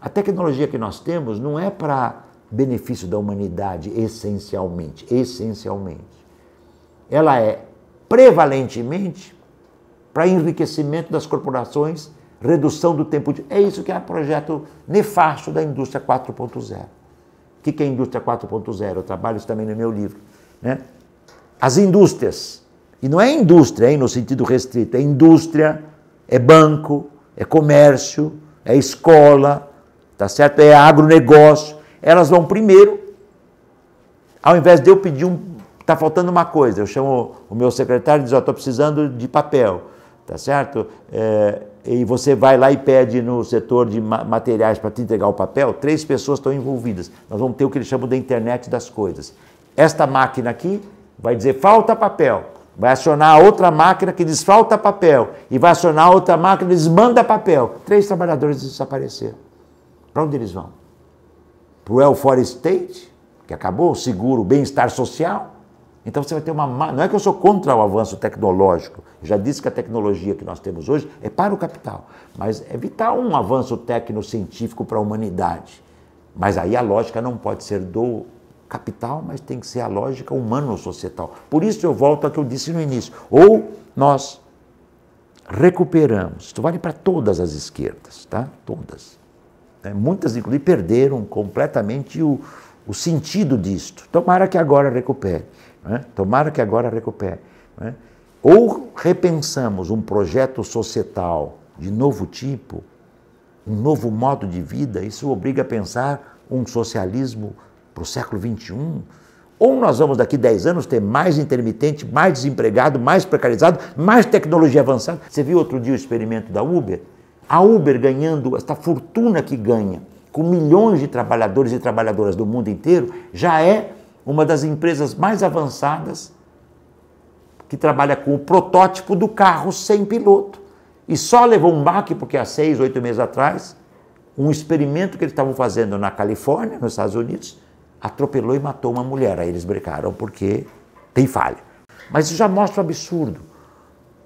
A tecnologia que nós temos não é para benefício da humanidade, essencialmente. Essencialmente. Ela é prevalentemente para enriquecimento das corporações, redução do tempo de... É isso que é o projeto nefasto da indústria 4.0. O que é a indústria 4.0? Eu trabalho isso também no meu livro, né? As indústrias, e não é indústria, hein, no sentido restrito, é indústria, é banco, é comércio, é escola, tá certo? É agronegócio. Elas vão primeiro, ao invés de eu pedir tá faltando uma coisa, eu chamo o meu secretário e diz, ó, estou precisando de papel, tá certo? E você vai lá e pede no setor de materiais para te entregar o papel, 3 pessoas estão envolvidas. Nós vamos ter o que eles chamam de internet das coisas. Esta máquina aqui vai dizer falta papel, vai acionar outra máquina que diz falta papel, e vai acionar outra máquina que diz manda papel. 3 trabalhadores desapareceram. Para onde eles vão? Para o Welfare State, que acabou, o seguro, o bem-estar social. Então você vai ter uma... Não é que eu sou contra o avanço tecnológico, eu já disse que a tecnologia que nós temos hoje é para o capital, mas é vital um avanço tecnocientífico para a humanidade. Mas aí a lógica não pode ser do capital, mas tem que ser a lógica humano-societal. Por isso eu volto ao que eu disse no início. Ou nós recuperamos, isso vale para todas as esquerdas, tá? Todas. Muitas, inclusive, perderam completamente o sentido disto. Tomara que agora recupere, né? Tomara que agora recupere, né? Ou repensamos um projeto societal de novo tipo, um novo modo de vida, isso obriga a pensar um socialismo para o século XXI, ou nós vamos daqui 10 anos ter mais intermitente, mais desempregado, mais precarizado, mais tecnologia avançada. Você viu outro dia o experimento da Uber? A Uber ganhando esta fortuna que ganha, com milhões de trabalhadores e trabalhadoras do mundo inteiro, já é uma das empresas mais avançadas que trabalha com o protótipo do carro sem piloto. E só levou um baque porque há 6, 8 meses atrás, um experimento que eles estavam fazendo na Califórnia, nos Estados Unidos, atropelou e matou uma mulher. Aí eles brecaram porque tem falha. Mas isso já mostra um absurdo.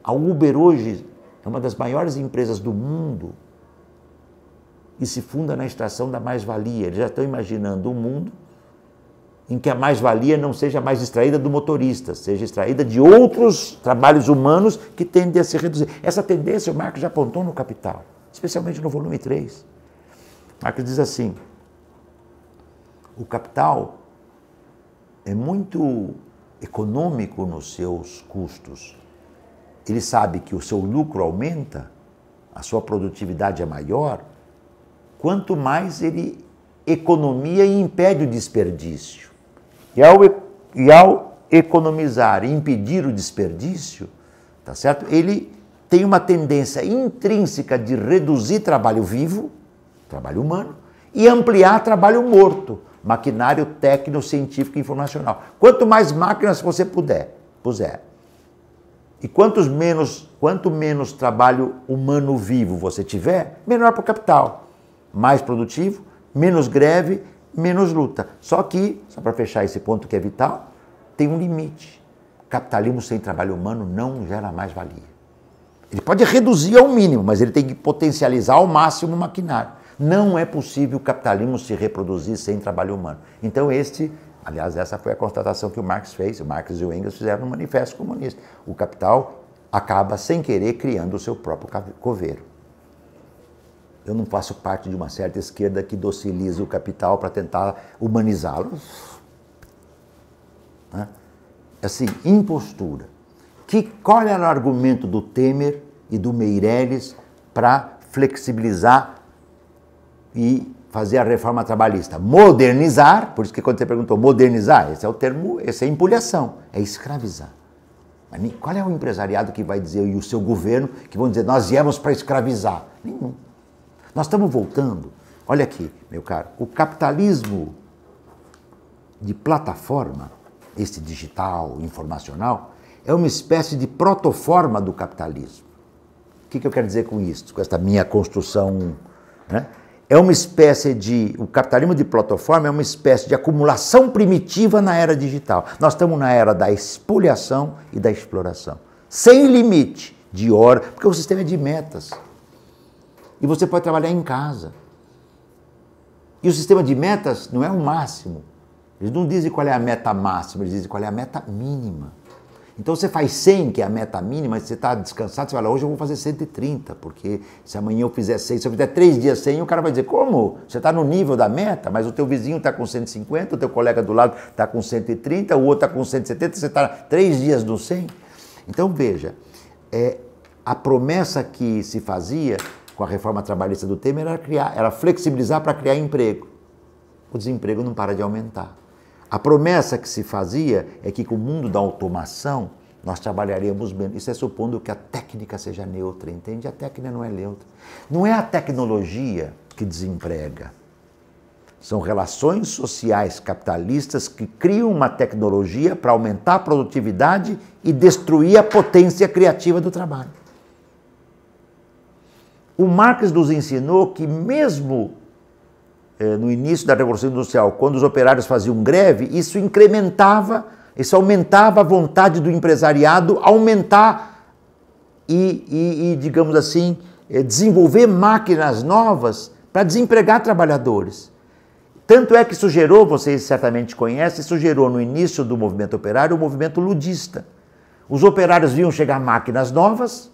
A Uber hoje é uma das maiores empresas do mundo e se funda na extração da mais-valia. Eles já estão imaginando um mundo em que a mais-valia não seja mais extraída do motorista, seja extraída de outros trabalhos humanos que tendem a se reduzir. Essa tendência o Marx já apontou no Capital, especialmente no volume 3. Marx diz assim... O capital é muito econômico nos seus custos. Ele sabe que o seu lucro aumenta, a sua produtividade é maior, quanto mais ele economia e impede o desperdício. E ao economizar e impedir o desperdício, tá certo? Ele tem uma tendência intrínseca de reduzir trabalho vivo, trabalho humano, e ampliar trabalho morto. Maquinário tecno-científico informacional. Quanto mais máquinas você puser, e quanto menos trabalho humano vivo você tiver, melhor para o capital. Mais produtivo, menos greve, menos luta. Só que, só para fechar esse ponto que é vital, tem um limite. Capitalismo sem trabalho humano não gera mais valia. Ele pode reduzir ao mínimo, mas ele tem que potencializar ao máximo o maquinário. Não é possível o capitalismo se reproduzir sem trabalho humano. Então este, aliás, essa foi a constatação que o Marx fez, o Marx e o Engels fizeram no Manifesto Comunista. O capital acaba, sem querer, criando o seu próprio coveiro. Eu não faço parte de uma certa esquerda que dociliza o capital para tentar humanizá-lo. Assim, impostura. Qual era o argumento do Temer e do Meirelles para flexibilizar e fazer a reforma trabalhista? Modernizar, por isso que quando você perguntou modernizar, esse é o termo, esse é empulhação, é escravizar. Mas qual é o empresariado que vai dizer, e o seu governo, que vão dizer, nós viemos para escravizar? Nenhum. Nós estamos voltando. Olha aqui, meu caro, o capitalismo de plataforma, esse digital, informacional, é uma espécie de protoforma do capitalismo. O que eu quero dizer com isso, com esta minha construção, né? É uma espécie de... O capitalismo de plataforma é uma espécie de acumulação primitiva na era digital. Nós estamos na era da expoliação e da exploração. Sem limite de hora, porque o sistema é de metas. E você pode trabalhar em casa. E o sistema de metas não é o máximo. Eles não dizem qual é a meta máxima, eles dizem qual é a meta mínima. Então você faz 100, que é a meta mínima, você está descansado, você fala, hoje eu vou fazer 130, porque se amanhã eu fizer 100, se eu fizer 3 dias 100, o cara vai dizer, como? Você está no nível da meta, mas o teu vizinho está com 150, o teu colega do lado está com 130, o outro está com 170, você está 3 dias do 100. Então veja, a promessa que se fazia com a reforma trabalhista do Temer era flexibilizar para criar emprego. O desemprego não para de aumentar. A promessa que se fazia é que com o mundo da automação nós trabalharíamos menos. Isso é supondo que a técnica seja neutra, entende? A técnica não é neutra. Não é a tecnologia que desemprega. São relações sociais capitalistas que criam uma tecnologia para aumentar a produtividade e destruir a potência criativa do trabalho. O Marx nos ensinou que mesmo no início da Revolução Industrial, quando os operários faziam greve, isso incrementava, isso aumentava a vontade do empresariado aumentar e digamos assim, desenvolver máquinas novas para desempregar trabalhadores. Tanto é que isso gerou, vocês certamente conhecem, isso gerou no início do movimento operário o movimento ludista. Os operários viam chegar máquinas novas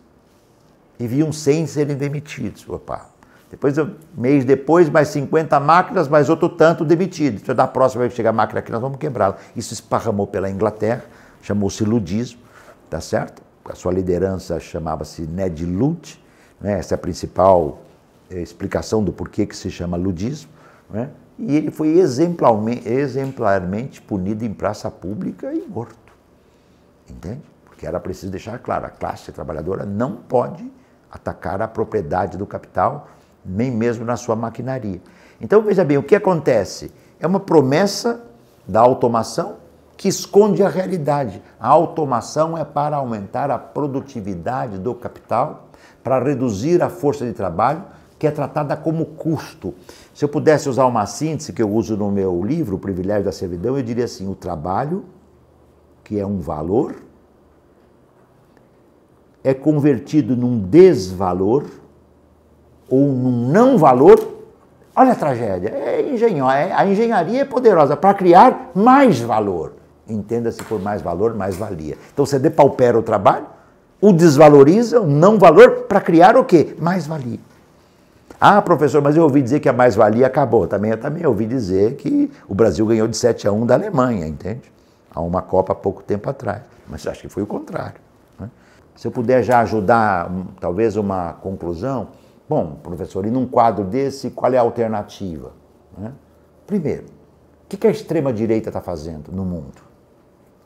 e viam sem serem demitidos. Opa! Depois, mês depois, mais 50 máquinas, mais outro tanto demitido. Então, da próxima vez que chegar a máquina aqui, nós vamos quebrá-la. Isso esparramou pela Inglaterra, chamou-se ludismo, tá certo? A sua liderança chamava-se Ned Ludd, né? Essa é a principal explicação do porquê que se chama ludismo, né? E ele foi exemplarmente punido em praça pública e morto, entende? Porque era preciso deixar claro, a classe trabalhadora não pode atacar a propriedade do capital, nem mesmo na sua maquinaria. Então, veja bem, o que acontece? É uma promessa da automação que esconde a realidade. A automação é para aumentar a produtividade do capital, para reduzir a força de trabalho, que é tratada como custo. Se eu pudesse usar uma síntese que eu uso no meu livro, O Privilégio da Servidão, eu diria assim, o trabalho, que é um valor, é convertido num desvalor, ou num não valor. Olha a tragédia, a engenharia é poderosa para criar mais valor. Entenda-se por mais valor, mais valia. Então você depaupera o trabalho, o desvaloriza, o não valor, para criar o quê? Mais valia. Ah, professor, mas eu ouvi dizer que a mais valia acabou. Eu também ouvi dizer que o Brasil ganhou de 7-1 da Alemanha, entende? Há uma Copa há pouco tempo atrás, mas acho que foi o contrário, né? Se eu puder já ajudar, talvez, uma conclusão. Bom, professor, e num quadro desse, qual é a alternativa? Né? Primeiro, o que a extrema-direita está fazendo no mundo?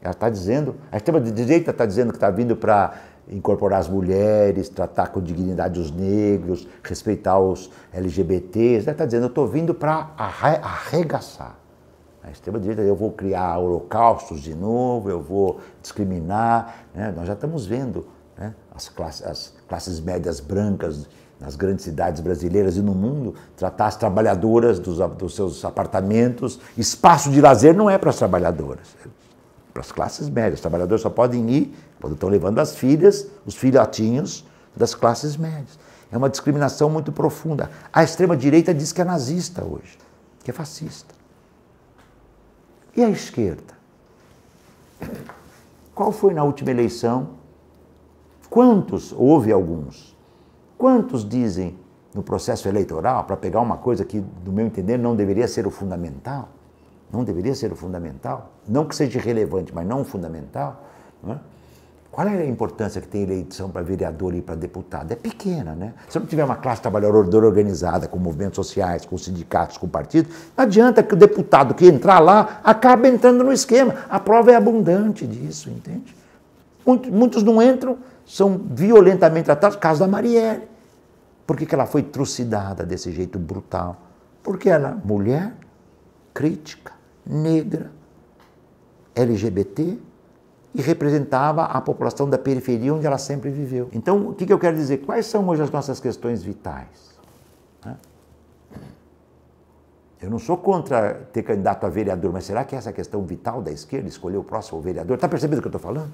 Ela está dizendo, a extrema-direita está dizendo que está vindo para incorporar as mulheres, tratar com dignidade os negros, respeitar os LGBTs. Ela está dizendo, eu estou vindo para arregaçar. A extrema-direita, eu vou criar holocaustos de novo, eu vou discriminar. Né? Nós já estamos vendo, né, as classes médias brancas nas grandes cidades brasileiras e no mundo, tratar as trabalhadoras dos seus apartamentos. Espaço de lazer não é para as trabalhadoras, é para as classes médias. Os trabalhadores só podem ir quando estão levando as filhas, os filhotinhos das classes médias. É uma discriminação muito profunda. A extrema-direita diz que é nazista hoje, que é fascista. E a esquerda? Qual foi na última eleição? Quantos, houve alguns, quantos dizem no processo eleitoral, para pegar uma coisa que, do meu entender, não deveria ser o fundamental, não deveria ser o fundamental, não que seja relevante, mas não o fundamental, não é? Qual é a importância que tem eleição para vereador e para deputado? É pequena, né? Se não tiver uma classe trabalhadora organizada, com movimentos sociais, com sindicatos, com partidos, não adianta que o deputado que entrar lá acabe entrando no esquema. A prova é abundante disso, entende? Muitos não entram, são violentamente tratados. Caso da Marielle. Por que ela foi trucidada desse jeito brutal? Porque ela, mulher, crítica, negra, LGBT, e representava a população da periferia onde ela sempre viveu. Então, o que eu quero dizer? Quais são hoje as nossas questões vitais? Eu não sou contra ter candidato a vereador, mas será que essa questão vital da esquerda, escolher o próximo vereador, está percebendo o que eu estou falando?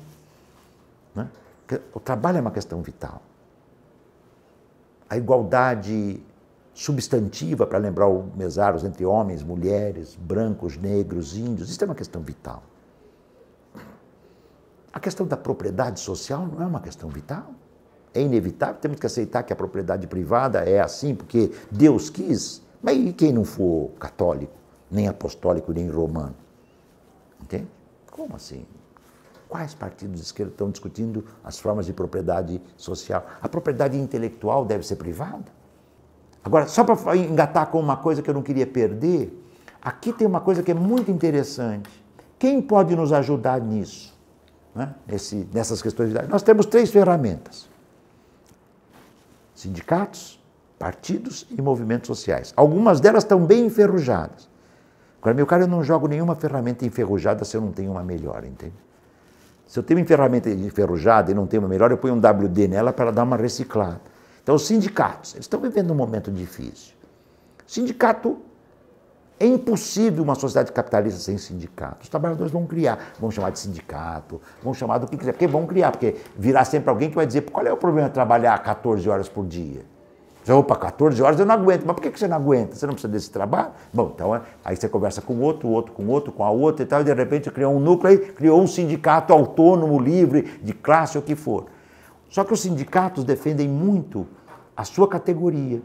O trabalho é uma questão vital. A igualdade substantiva, para lembrar o Mesaros, entre homens, mulheres, brancos, negros, índios, isso é uma questão vital. A questão da propriedade social não é uma questão vital? É inevitável, temos que aceitar que a propriedade privada é assim, porque Deus quis. Mas e quem não for católico, nem apostólico, nem romano? Entende? Como assim? Quais partidos de esquerda estão discutindo as formas de propriedade social? A propriedade intelectual deve ser privada? Agora, só para engatar com uma coisa que eu não queria perder, aqui tem uma coisa que é muito interessante. Quem pode nos ajudar nisso? Nessas questões de idade. Nós temos três ferramentas: sindicatos, partidos e movimentos sociais. Algumas delas estão bem enferrujadas. Agora, meu cara, eu não jogo nenhuma ferramenta enferrujada se eu não tenho uma melhor, entende? Se eu tenho uma ferramenta enferrujada e não tenho uma melhor, eu ponho um WD nela para dar uma reciclada. Então, os sindicatos, eles estão vivendo um momento difícil. Sindicato. É impossível uma sociedade capitalista sem sindicato. Os trabalhadores vão criar, vão chamar de sindicato, vão chamar do que quiser, porque vão criar, porque virá sempre alguém que vai dizer, qual é o problema de trabalhar 14 horas por dia? Já, opa, 14 horas eu não aguento, mas por que você não aguenta? Você não precisa desse trabalho? Bom, então aí você conversa com outro, com a outra e tal, e de repente criou um núcleo aí, criou um sindicato autônomo, livre, de classe, o que for. Só que os sindicatos defendem muito a sua categoria.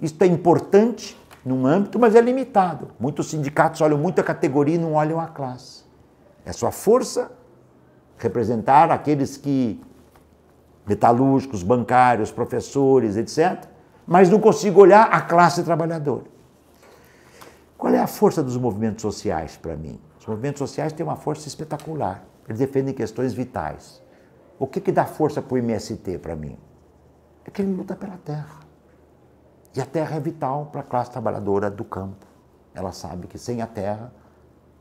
Isso é importante num âmbito, mas é limitado. Muitos sindicatos olham muito a categoria e não olham a classe. É sua força representar aqueles que, metalúrgicos, bancários, professores, etc., mas não consigo olhar a classe trabalhadora. Qual é a força dos movimentos sociais para mim? Os movimentos sociais têm uma força espetacular. Eles defendem questões vitais. O que dá força para o MST para mim? É que ele luta pela terra. E a terra é vital para a classe trabalhadora do campo. Ela sabe que sem a terra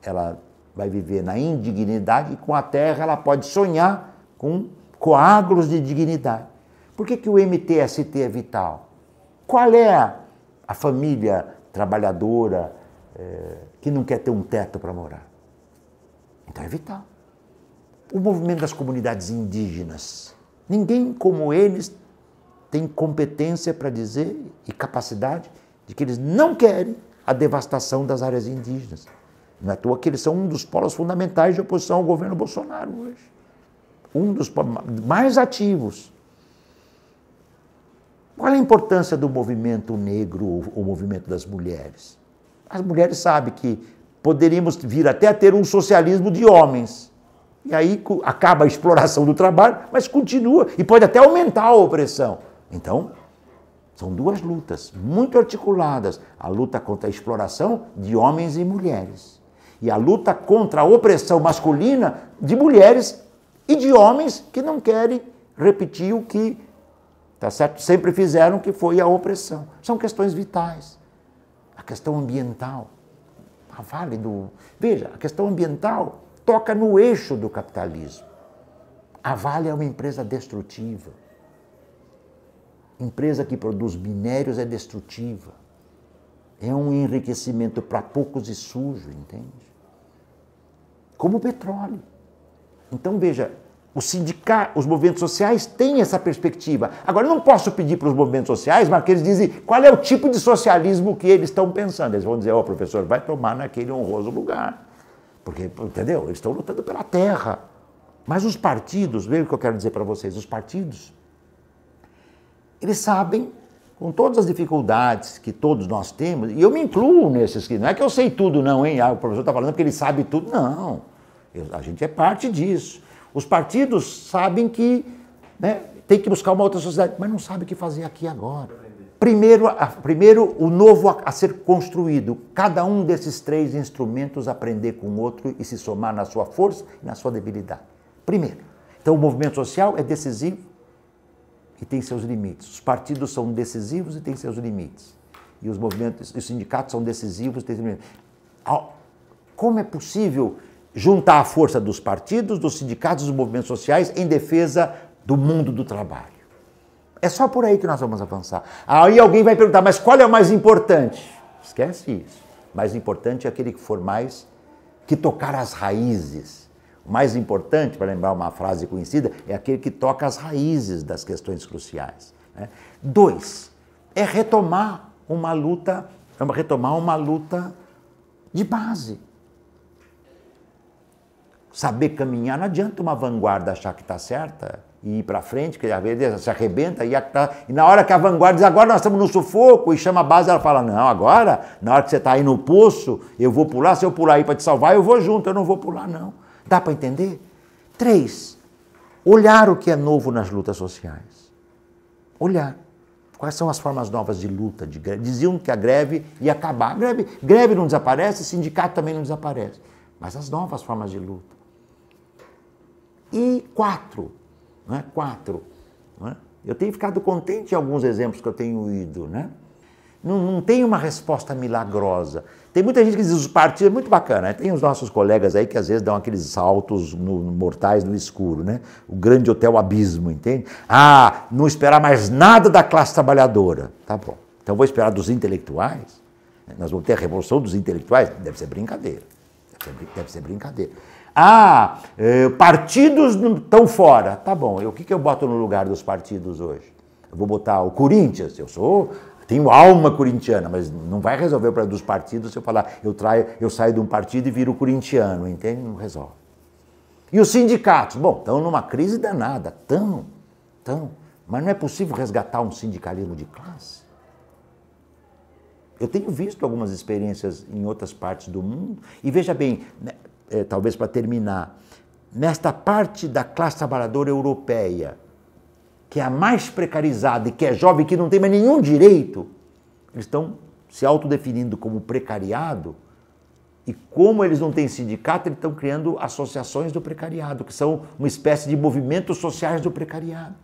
ela vai viver na indignidade e com a terra ela pode sonhar com coágulos de dignidade. Por que o MTST é vital? Qual é a família trabalhadora que não quer ter um teto para morar? Então é vital. O movimento das comunidades indígenas. Ninguém como eles tem competência para dizer e capacidade de que eles não querem a devastação das áreas indígenas. Não é à toa que eles são um dos polos fundamentais de oposição ao governo Bolsonaro hoje. Um dos mais ativos. Qual é a importância do movimento negro ou movimento das mulheres? As mulheres sabem que poderíamos vir até a ter um socialismo de homens. E aí acaba a exploração do trabalho, mas continua e pode até aumentar a opressão. Então, são duas lutas muito articuladas. A luta contra a exploração de homens e mulheres. E a luta contra a opressão masculina de mulheres e de homens que não querem repetir o que, tá certo, sempre fizeram, que foi a opressão. São questões vitais. A questão ambiental. A Vale do... Veja, a questão ambiental toca no eixo do capitalismo. A Vale é uma empresa destrutiva. Empresa que produz minérios é destrutiva. É um enriquecimento para poucos e sujo, entende? Como o petróleo. Então, veja, Os movimentos sociais têm essa perspectiva. Agora, eu não posso pedir para os movimentos sociais, mas que eles dizem qual é o tipo de socialismo que eles estão pensando. Eles vão dizer, ó, professor, vai tomar naquele honroso lugar. Porque, entendeu? Eles estão lutando pela terra. Mas os partidos, veja o que eu quero dizer para vocês, os partidos, eles sabem, com todas as dificuldades que todos nós temos, e eu me incluo nesses que, não é que eu sei tudo não, hein? Ah, o professor está falando que ele sabe tudo. Não, a gente é parte disso. Os partidos sabem que, né, tem que buscar uma outra sociedade, mas não sabe o que fazer aqui agora. Primeiro, o novo a ser construído. Cada um desses três instrumentos aprender com o outro e se somar na sua força e na sua debilidade. Primeiro. Então, o movimento social é decisivo e tem seus limites. Os partidos são decisivos e têm seus limites. E os movimentos, os sindicatos são decisivos e têm seus limites. Como é possível juntar a força dos partidos, dos sindicatos, dos movimentos sociais em defesa do mundo do trabalho? É só por aí que nós vamos avançar. Aí alguém vai perguntar, mas qual é o mais importante? Esquece isso. O mais importante é aquele que for mais, que tocar as raízes. O mais importante, para lembrar uma frase conhecida, é aquele que toca as raízes das questões cruciais, né? 2, é retomar uma luta, de base. Saber caminhar, não adianta uma vanguarda achar que está certa e ir para frente, que às vezes se arrebenta e na hora que a vanguarda diz, agora nós estamos no sufoco, e chama a base, ela fala, não, agora, na hora que você está aí no poço, eu vou pular, se eu pular aí para te salvar, eu vou junto, eu não vou pular, não. Dá para entender? 3, olhar o que é novo nas lutas sociais. Olhar. Quais são as formas novas de luta, de greve? Diziam que a greve ia acabar. Greve não desaparece, sindicato também não desaparece. Mas as novas formas de luta. E 4, né? 4, né? Eu tenho ficado contente em alguns exemplos que eu tenho ido, né? Não tem uma resposta milagrosa. Tem muita gente que diz, os partidos, é muito bacana, né? Tem os nossos colegas aí que às vezes dão aqueles saltos mortais no escuro, né? O grande hotel abismo, entende? Ah, não esperar mais nada da classe trabalhadora. Tá bom, então vou esperar dos intelectuais? Nós vamos ter a revolução dos intelectuais? Deve ser brincadeira, deve ser brincadeira. Ah, partidos estão fora. Tá bom, o que eu boto no lugar dos partidos hoje? Eu vou botar o Corinthians, tenho alma corintiana, mas não vai resolver o problema dos partidos se eu falar, eu saio de um partido e viro corintiano, entende? Não resolve. E os sindicatos? Bom, estão numa crise danada, estão, mas não é possível resgatar um sindicalismo de classe. Eu tenho visto algumas experiências em outras partes do mundo, e veja bem, talvez para terminar, nesta parte da classe trabalhadora europeia, que é a mais precarizada e que é jovem, que não tem mais nenhum direito, eles estão se autodefinindo como precariado, e como eles não têm sindicato, eles estão criando associações do precariado, que são uma espécie de movimentos sociais do precariado.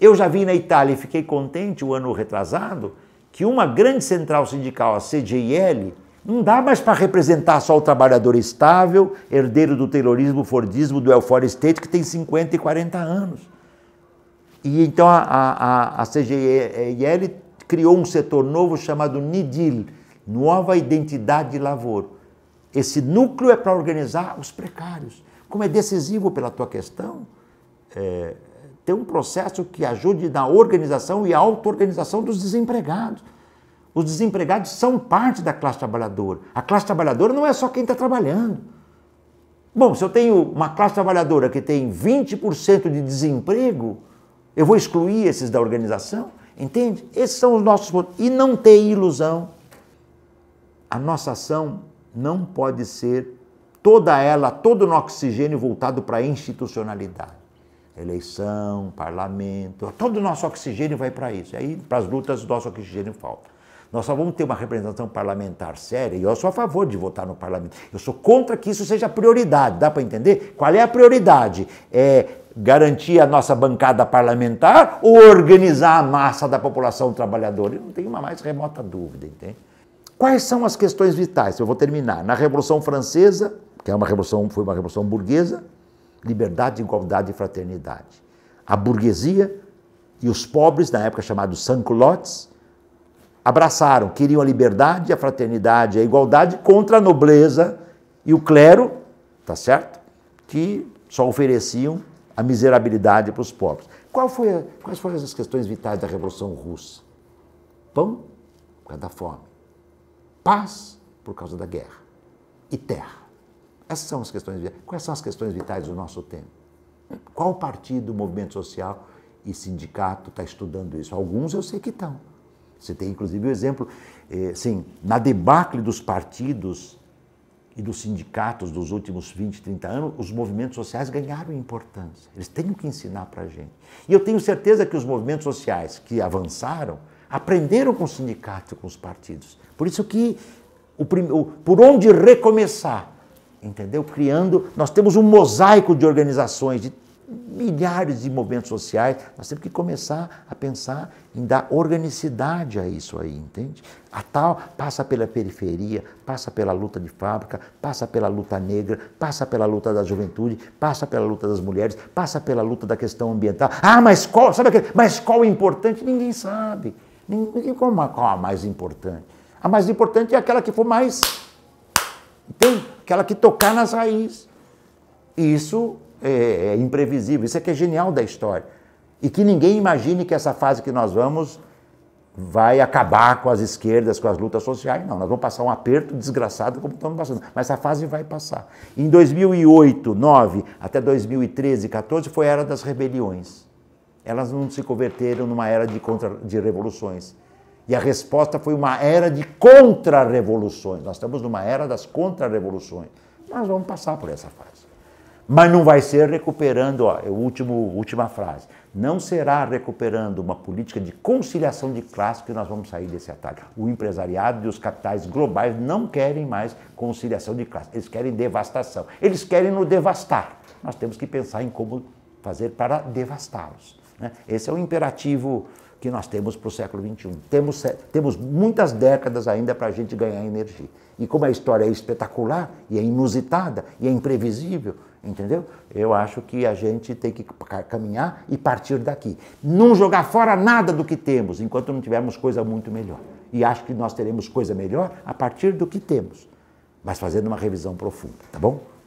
Eu já vi na Itália, e fiquei contente o ano retrasado, que uma grande central sindical, a CGIL, não dá mais para representar só o trabalhador estável, herdeiro do terrorismo, fordismo, do Welfare State, que tem 50 e 40 anos. E então a CGIL criou um setor novo chamado NIDIL, Nova Identidade de Lavoro. Esse núcleo é para organizar os precários. Como é decisivo pela tua questão, ter um processo que ajude na organização e auto-organização dos desempregados. Os desempregados são parte da classe trabalhadora. A classe trabalhadora não é só quem está trabalhando. Bom, se eu tenho uma classe trabalhadora que tem 20% de desemprego, eu vou excluir esses da organização? Entende? Esses são os nossos pontos. E não ter ilusão. A nossa ação não pode ser toda ela, todo o nosso oxigênio voltado para a institucionalidade. Eleição, parlamento, todo o nosso oxigênio vai para isso. Aí, para as lutas, o nosso oxigênio falta. Nós só vamos ter uma representação parlamentar séria, e eu sou a favor de votar no parlamento. Eu sou contra que isso seja prioridade. Dá para entender? Qual é a prioridade? É garantir a nossa bancada parlamentar ou organizar a massa da população trabalhadora? Eu não tenho uma mais remota dúvida, entende? Quais são as questões vitais? Eu vou terminar. Na Revolução Francesa, que é foi uma revolução burguesa, liberdade, igualdade e fraternidade. A burguesia e os pobres, na época chamados sans-culottes, abraçaram, queriam a liberdade, a fraternidade, a igualdade contra a nobreza e o clero, tá certo? Que só ofereciam a a miserabilidade para os pobres. Quais foram as questões vitais da Revolução Russa? Pão, por causa da fome. Paz, por causa da guerra. E terra. Essas são as questões vitais. Quais são as questões vitais do nosso tempo? Qual partido, movimento social e sindicato está estudando isso? Alguns eu sei que estão. Você tem, inclusive, o exemplo, assim, na debacle dos partidos e dos sindicatos dos últimos 20, 30 anos, os movimentos sociais ganharam importância. Eles têm o que ensinar para a gente. E eu tenho certeza que os movimentos sociais que avançaram aprenderam com os sindicatos e com os partidos. Por isso que, por onde recomeçar, entendeu? Criando, nós temos um mosaico de organizações, de milhares de movimentos sociais, nós temos que começar a pensar em dar organicidade a isso aí, entende? A tal passa pela periferia, passa pela luta de fábrica, passa pela luta negra, passa pela luta da juventude, passa pela luta das mulheres, passa pela luta da questão ambiental. Ah, mas qual, sabe aquele, mas qual é importante? Ninguém sabe. Qual a mais importante? A mais importante é aquela que for mais, entende? Aquela que tocar nas raízes. Isso é imprevisível, isso é que é genial da história. E que ninguém imagine que essa fase que nós vamos vai acabar com as esquerdas, com as lutas sociais. Não, nós vamos passar um aperto desgraçado como estamos passando, mas essa fase vai passar. Em 2008, 2009, até 2013, 2014, foi a era das rebeliões. Elas não se converteram numa era de revoluções. E a resposta foi uma era de contra-revoluções. Nós estamos numa era das contra-revoluções. Nós vamos passar por essa fase. Mas não vai ser recuperando, ó, última frase, não será recuperando uma política de conciliação de classe que nós vamos sair desse ataque. O empresariado e os capitais globais não querem mais conciliação de classe, eles querem devastação. Eles querem nos devastar. Nós temos que pensar em como fazer para devastá-los, né? Esse é o imperativo que nós temos para o século XXI. Temos muitas décadas ainda para a gente ganhar energia. E como a história é espetacular, e é inusitada, e é imprevisível, entendeu? Eu acho que a gente tem que caminhar e partir daqui. Não jogar fora nada do que temos, enquanto não tivermos coisa muito melhor. E acho que nós teremos coisa melhor a partir do que temos, mas fazendo uma revisão profunda, tá bom?